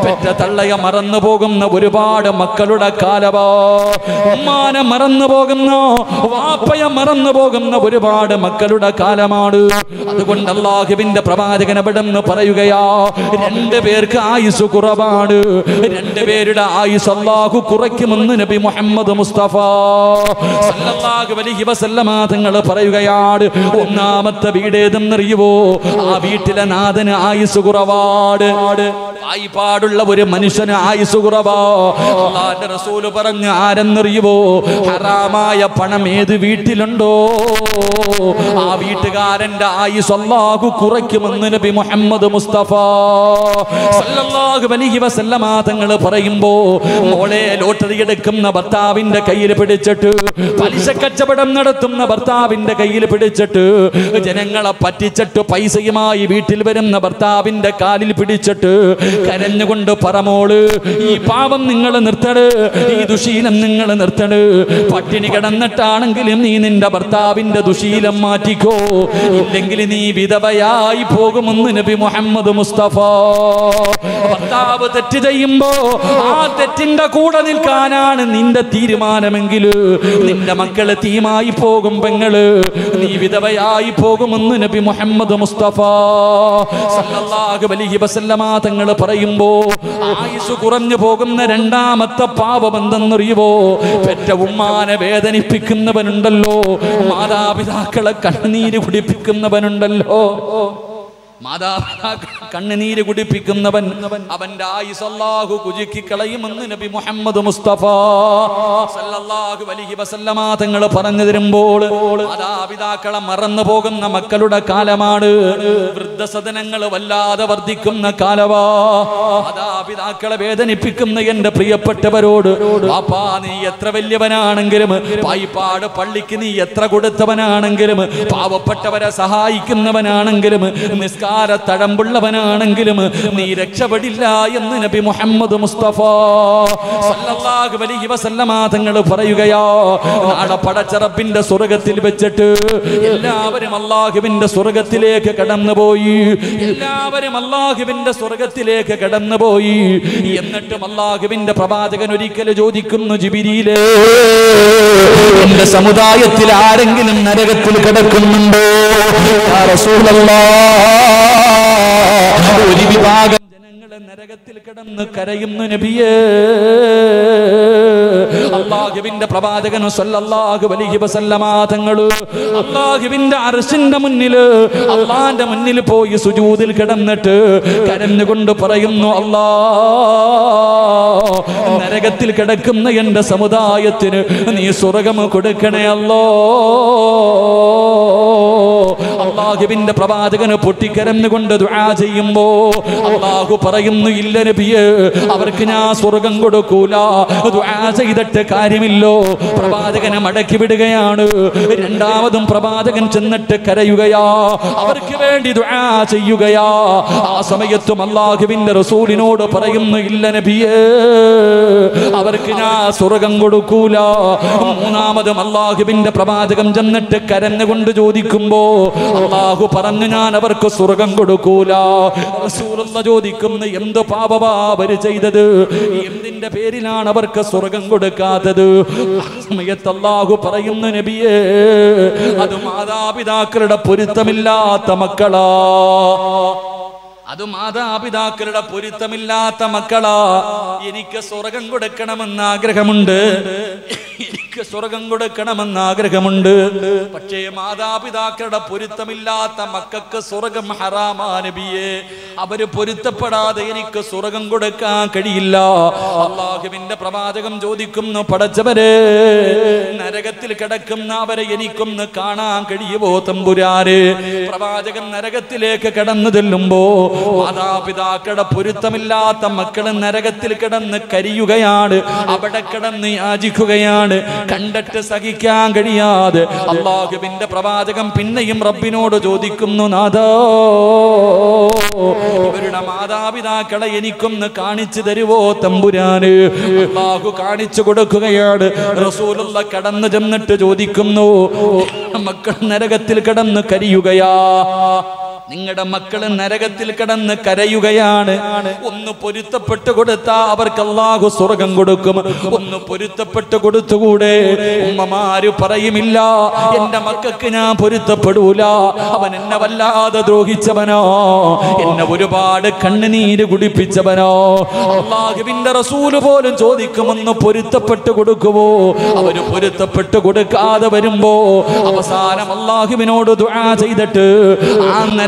Petatalaya Maranabogam, the Buribad, Makaluda Kalaba, Mana Maranabogam, no, Wapaya Maranabogam, the Buribad, Makaluda Kalamadu, the Gundala giving the Prabhadak and Abadam, the Parayugaya, and the Berka Isukurabadu, and the Berida Isalla, who Kurakiman, the Muhammad Mustafa. Sallallahu Alaihi Wasallam, Tangal Parayugayad, Unamata Bidam Rivo, Abitilanathan, Aisuguravard, I pardon love with a Manishana Aisugurava, Lada Rasulu Paranga Adam Rivo, Haramaya Paname, the Vitilando, Abitigar and Aisallah, Kurakiman, the Muhammad Mustafa, Sallallahu Alaihi Wasallam, Tangal Parayimbo, Mole, Lotari, the Kumna Batav in the Pedichatu, Palisha Kachapadam Naratum Nabarta in the Kail Pedichatu, Jenangala Patichatu, Paisayama, Vitilveram Nabarta in the Kalil Pedichatu, Karanagunda Paramolu, Ipavam Ningal and Nurtadu, Idushilam Ningal and Nurtadu, Patinikan Natan Gilim in the Barta in the Dushilam Matiko, Dengilini Vidabaya, Pogamun in the Muhammad Mustafa, Barta the Tidayimbo, the Tinda Kudan in Kanan and in the Tirima. Mangilu, Linda Makalatima, Ipogum Bengalu, Nividabaya, Ipogum, Nabi Muhammad Mustafa, Sallallahu Alaihi Wasallam, Tangal Parayimbo, Aisukuran Pogum, Nerenda, Matapa, Bandan Rivo, Petavuma, Nevedan, if Picum the Banundalo, Mada Vidakala Katani, would you pick him the Banundalo? Mada Kanani Gudi Pikam Abanda Isallah, who could kick Kalayiman and be Muhammad Mustafa, Sallallahu Alaihi Wasallam, Tangal Paranadirimbo, Ada Vidakala Maranabogam, Namakaluda Kalamadu, the Southern Angle of Allah, the Vardikum Nakalava, Ada Vidakala Bedani Pikam the end of Priapataba Road, Apani, Yatravelyavan and Girim, Paipa, Palikini, Yatragoda Tabanan and Girim, Pava Patavara Sahaikim Nabanan and Girim, Miska. നിസ്സാര തഴമ്പുള്ളവനാണെങ്കിലും നീ രക്ഷപ്പെടില്ല എന്ന് നബി മുഹമ്മദ് മുസ്തഫ സല്ലല്ലാഹു അലൈഹി വസല്ലമ തങ്ങൾ പറയുകയാ. നാളെ പടച്ചറബിന്റെ സ്വർഗ്ഗത്തിൽ വെച്ചിട്ട് എല്ലാവരും അല്ലാഹുവിന്റെ സ്വർഗ്ഗത്തിലേക്ക് കടന്നുപോയി, എല്ലാവരും അല്ലാഹുവിന്റെ സ്വർഗ്ഗത്തിലേക്ക് കടന്നുപോയി. എന്നിട്ടും അല്ലാഹുവിന്റെ പ്രവാചകൻ ഒരിക്കൽ ചോദിക്കുന്നു, ജിബ്രീലേ എന്റെ സമുദായത്തിൽ ആരെങ്കിലും നരകത്തിൽ കിടക്കുന്നുണ്ടോ? യാ റസൂലല്ലാഹ് ഒരു വിഭാഗം ജനങ്ങളെ നരകത്തിൽ കിടന്ന് കരയുന്നു നബിയേ. അല്ലാഹുവിന്റെ പ്രവാചകൻ സല്ലല്ലാഹു അലൈഹി വസല്ലമ തങ്ങൾ അല്ലാഹുവിന്റെ അർശിന്റെ മുന്നിൽ അല്ലാഹുവിന്റെ മുന്നിൽ പോയി സുജൂദിൽ കിടന്നിട്ട് കരഞ്ഞുകൊണ്ട് പറയുന്നു, അല്ലാഹ് നരകത്തിൽ കിടക്കുന്ന എൻ്റെ സമുദായത്തിന് നീ സ്വർഗ്ഗം കൊടുക്കണേ അല്ലാഹ്. അല്ലാഹുവിന്റെ പ്രവാചകന് പൊട്ടിക്കരഞ്ഞുകൊണ്ട് ദുആ ചെയ്യുമ്പോ അല്ലാഹു പറയുന്നു, ഇല്ല നബിയേ, അവർക്ക് ഞാൻ സ്വർഗ്ഗം കൊടുക്കൂല. ദുആ ചെയ്തിട്ട് കാര്യമില്ലോ. പ്രവാചകനെ മടക്കി വിടുകയാണ്. രണ്ടാമതും പ്രവാചകൻ ചെന്നിട്ട് കരയുകയാ, അവർക്ക് വേണ്ടി ദുആ ചെയ്യുകയാ. ആ സമയത്തും അല്ലാഹുവിന്റെ റസൂലിനോട് പറയുന്നു, ഇല്ല നബിയേ, അവർക്ക് ഞാൻ സ്വർഗ്ഗം കൊടുക്കൂല. മൂന്നാമതും അല്ലാഹുവിന്റെ പ്രവാചകൻ ചെന്നിട്ട് കരഞ്ഞുകൊണ്ട് ചോദിക്കുമ്പോ അല്ലാഹു പറഞ്ഞു, ഞാൻ അവർക്ക് സ്വർഗ്ഗം കൊടുക്കൂല. റസൂലുള്ള ചോദിക്കുന്നു, എന്ത് പാപമാ അവര് ചെയ്തത്? എന്തിന്റെ പേരിലാണ് അവർക്ക് സ്വർഗ്ഗം കൊടുക്കാത്തത്? സമയത്ത് അല്ലാഹു പറയുന്നു, നബിയേ, അത് മാതാപിതാക്കളുടെ പൊരുത്തമില്ലാത്ത മക്കളാ. അത് മാതാപിതാക്കളുടെ പൊരുത്തമില്ലാത്ത മക്കളാ. എനിക്ക് സ്വർഗ്ഗം കൊടുക്കണമെന്ന് ആഗ്രഹമുണ്ട്, സ്വർഗ്ഗം കൊടുക്കണമെന്ന് ആഗ്രഹമുണ്ട്, പക്ഷേ മാതാപിതാക്കളുടെ പൊരുത്തമില്ലാത്ത മക്കൾക്ക് സ്വർഗ്ഗം ഹറാമാ നബിയേ. അവര് പൊരുത്തപ്പെടാതെ എനിക്ക് സ്വർഗ്ഗം കൊടുക്കാൻ കഴിയില്ല. അല്ലാഹുവിന്റെ പ്രവാചകൻ ചോദിക്കുന്നു, പടച്ചവരെ, നരകത്തിൽ കിടക്കുന്ന അവരെ എനിക്കൊന്ന് കാണാൻ കഴിയുമോ തമ്പുരാനെ? പ്രവാചകൻ നരകത്തിലേക്ക് കടന്നു ചെല്ലുമ്പോ മാതാപിതാക്കളുടെ പൊരുത്തമില്ലാത്ത മക്കൾ നരകത്തിൽ കിടന്ന് കരിയുകയാണ്, അവിടെ കിടന്ന് യാചിക്കുകയാണ്, കണ്ടിട്ട് സഹിക്കാൻ കഴിയാതെ. അല്ലാഹുവിന്റെ പ്രവാചകൻ പിന്നെയും റബ്ബിനോട് ചോദിക്കുന്നു, നാഥാ, ഇവരുടെ മാതാപിതാക്കളെ എനിക്കൊന്ന് കാണിച്ചു തരുവോ തമ്പുരാന്? അല്ലാഹു കാണിച്ചു കൊടുക്കുകയാണ്. റസൂലുള്ള കടന്നു ചെന്നിട്ട് ചോദിക്കുന്നു, മക്കൾ നരകത്തിൽ കിടന്ന് കരിയുകയാ, നിങ്ങളുടെ മക്കള് നരകത്തിൽ കിടന്ന് കരയുകയാണ്. ഒന്ന് പൊരുത്തപ്പെട്ട് കൊടുത്താ അവർക്ക് അല്ലാഹു സ്വർഗ്ഗം കൊടുക്കും, ഒന്ന് പൊരുത്തപ്പെട്ട് കൊടുത്തുകൂടെ? ഉമ്മമാര് പറയുമില്ല, എന്റെ മക്കൾക്ക് ഞാൻ പൊരുത്തപ്പെടൂല, അവൻ എന്നെ വല്ലാതെ ദ്രോഹിച്ചവനോ, എന്നെ ഒരുപാട് കണ്ണുനീര് കുടിപ്പിച്ചവനോ. അല്ലാഹുവിന്റെ റസൂല് പോലും ചോദിക്കുമെന്ന് പൊരുത്തപ്പെട്ട് കൊടുക്കുവോ? അവര് പൊരുത്തപ്പെട്ട് കൊടുക്കാതെ വരുമ്പോ അവസാനം അല്ലാഹുവിനോട് ദുആ ചെയ്തിട്ട് ആ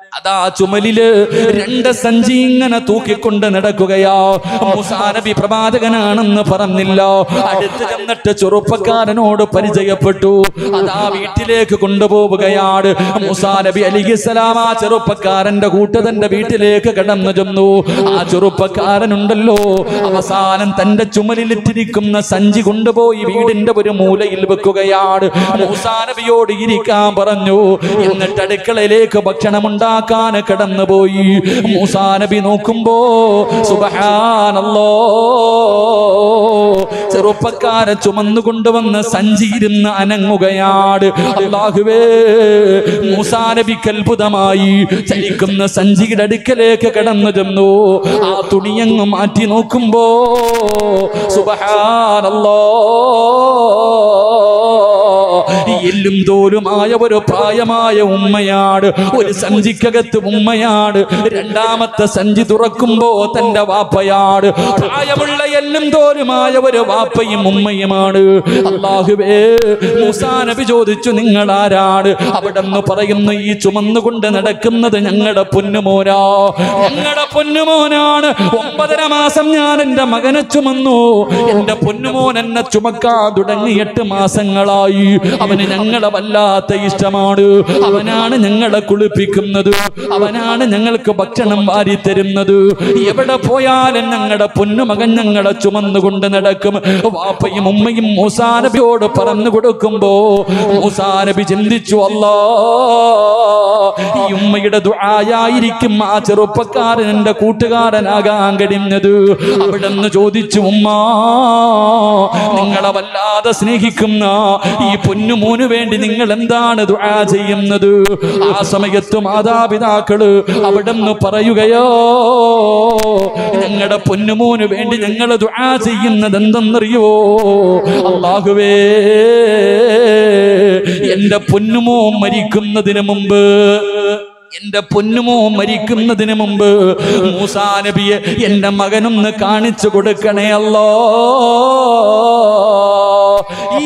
അതാ ചുമലില് രണ്ട് സഞ്ചി ഇങ്ങനെ തൂക്കിക്കൊണ്ട് നടക്കുകയാ. മൂസാ നബി പ്രവാചകനാണെന്ന് പറഞ്ഞില്ല. അടുത്ത് ചെന്നിട്ട് ചെറുപ്പക്കാരനോട് പരിചയപ്പെട്ടു. അതാ വീട്ടിലേക്ക് കൊണ്ടുപോവുകയാണ്. മൂസാ നബി അലൈഹിസ്സലാം ആ ചെറുപ്പക്കാരന്റെ കൂട്ടുതന്റെ വീട്ടിലേക്ക് കടന്നു ചെന്നു. ആ ചെറുപ്പക്കാരനുണ്ടല്ലോ, അവസാനം തന്റെ ചുമലിലിട്ടിരിക്കുന്ന സഞ്ചി കൊണ്ടുപോയി വീടിന്റെ ഒരു മൂലയിൽ വെക്കുകയാണ്. മൂസാ നബിയോട് ഇരിക്കാൻ പറഞ്ഞു. എന്നിട്ട് അടുക്കളയിലേക്ക് ഭക്ഷണമുണ്ടാക്കി കടന്നുപോയി. മൂസാ നബി നോക്കുമ്പോ സുബ്ഹാനല്ലാഹ്, ചെറുപ്പക്കാരൻ ചുമന്നു കൊണ്ടുവന്ന് സഞ്ചിയിരുന്ന് അനങ്ങുകയാണ്. അല്ലാഹുവേ, മൂസാ നബിക്ക് അത്ഭുതമായി. ചലിക്കുന്ന സഞ്ചിയുടെ അടുക്കലേക്ക് കടന്നു ചെന്നു. ആ തുണിയങ്ങ് മാറ്റി നോക്കുമ്പോ സുബ്ഹാനല്ലാഹ്, എല്ലും തോലുമായ ഒരു പ്രായമായ ഉമ്മയാണ്. ഒരു സഞ്ചിക്കകത്ത് ഉമ്മയാണ്. രണ്ടാമത്തെ സഞ്ചി തുറക്കുമ്പോ തന്റെ വാപ്പയാണ്. പ്രായമുള്ള എല്ലും തോലുമായ ഒരു വാപ്പയും ഉമ്മയുമാണ്. അല്ലാഹുവേ, മൂസാ നബി ചോദിച്ചു, നിങ്ങൾ ആരാണ്? അവിടെന്ന് പറയുന്നു, ഈ ചുമന്നുകൊണ്ട് നടക്കുന്നത് ഞങ്ങളുടെ പൊന്നുമോനാ, ഞങ്ങളുടെ പൊന്നുമോനാണ്. 9 മാസം ഞാൻ എന്റെ മകനെ ചുമന്നു. എന്റെ പൊന്നുമോൻ എന്നെ ചുമക്കാൻ തുടങ്ങി 8 മാസങ്ങളായി. അവന് ഞങ്ങളെ വല്ലാത്ത ഇഷ്ടമാണ്. അവനാണ് ഞങ്ങളെ കുളിപ്പിക്കുന്നത്, അവനാണ് ഞങ്ങൾക്ക് ഭക്ഷണം വാരി തരുന്നത്. എവിടെ പോയാലും ഞങ്ങളുടെ പൊന്നുമകൻ ഞങ്ങളെ ചുമന്നുകൊണ്ട് നടക്കും. വാപ്പയും ഉമ്മയും മൂസാ നബിയോട് പറഞ്ഞു കൊടുക്കുമ്പോ മൂസാ നബി ചിന്തിച്ചു, അല്ലാ, ഈ ഉമ്മയുടെ ദുആയായിരിക്കും ആ ചെറുപ്പക്കാരൻ എന്റെ കൂട്ടുകാരനാകാൻ കഴിഞ്ഞത്. അവിടെ നിന്ന് ചോദിച്ചു, ഉമ്മ, നിങ്ങളെ വല്ലാതെ സ്നേഹിക്കുന്ന ഈ പൊന്നുമോന് വേണ്ടി നിങ്ങൾ എന്താണ് ദുആ ചെയ്യുന്നത്? ആ സമയത്ത് മാതാപിതാക്കള് അവിടെന്ന് പറയുകയോ, ഞങ്ങളുടെ പൊന്നുമോന് വേണ്ടി ഞങ്ങൾ ദുആ ചെയ്യുന്നത് എന്തെന്നറിയോ? അല്ലാഹുവേ, എന്റെ പൊന്നുമോൻ മരിക്കുന്നതിന് മുമ്പ്, എന്റെ പൊന്നുമോ മരിക്കുന്നതിന് മുമ്പ് മൂസാ നബിയെ എന്റെ മകനൊന്ന് കാണിച്ചു കൊടുക്കണേ അല്ലോ. ഈ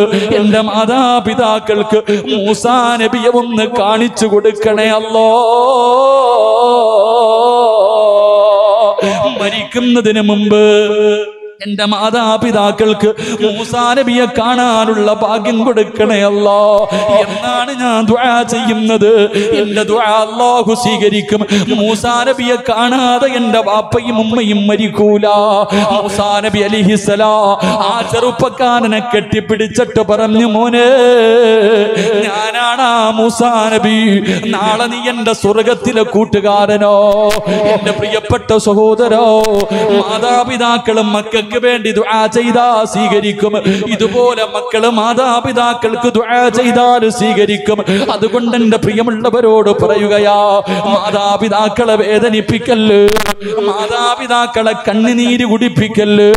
എന്റെ മാതാപിതാക്കൾക്ക് മൂസാ നബിയെ ഒന്ന് കാണിച്ചു കൊടുക്കണേ അല്ലോ. മരിക്കുന്നതിന് മുമ്പ് എന്റെ മാതാപിതാക്കൾക്ക് മൂസാ നബിയെ കാണാനുള്ള ഭാഗ്യം കൊടുക്കണേ അല്ലാ എന്നാണ് ഞാൻ ദുആ ചെയ്യുന്നത്. എന്റെ ദുആ അല്ലാഹു സ്വീകരിക്കും. മൂസാ നബിയെ കാണാതെ എന്റെ വാപ്പയും ഉമ്മയും മരിക്കൂല. മൂസാ നബി അലൈഹിസ്സലാം ആ ചെറുപ്പക്കാരനെ കെട്ടിപ്പിടിച്ചിട്ട് പറഞ്ഞു, മോനെ ഞാനാണ് ആ മൂസാ നബി, നാളെ നീ എന്റെ സ്വർഗത്തിലെ കൂട്ടുകാരനോ. എന്റെ പ്രിയപ്പെട്ട സഹോദരോ, മാതാപിതാക്കളും മക്കൾ വേണ്ടി ദുആ ചെയ്താ സ്വീകരിക്കും. ഇതുപോലെ മക്കള് മാതാപിതാക്കൾക്ക് ദുആ ചെയ്താൽ സ്വീകരിക്കും. അതുകൊണ്ട് എന്റെ പ്രിയമുള്ളവരോട് പറയുകയാ, മാതാപിതാക്കളെ വേദനിപ്പിക്കല്ല്, മാതാപിതാക്കളെ കണ്ണുനീര് കുടിപ്പിക്കല്ല്.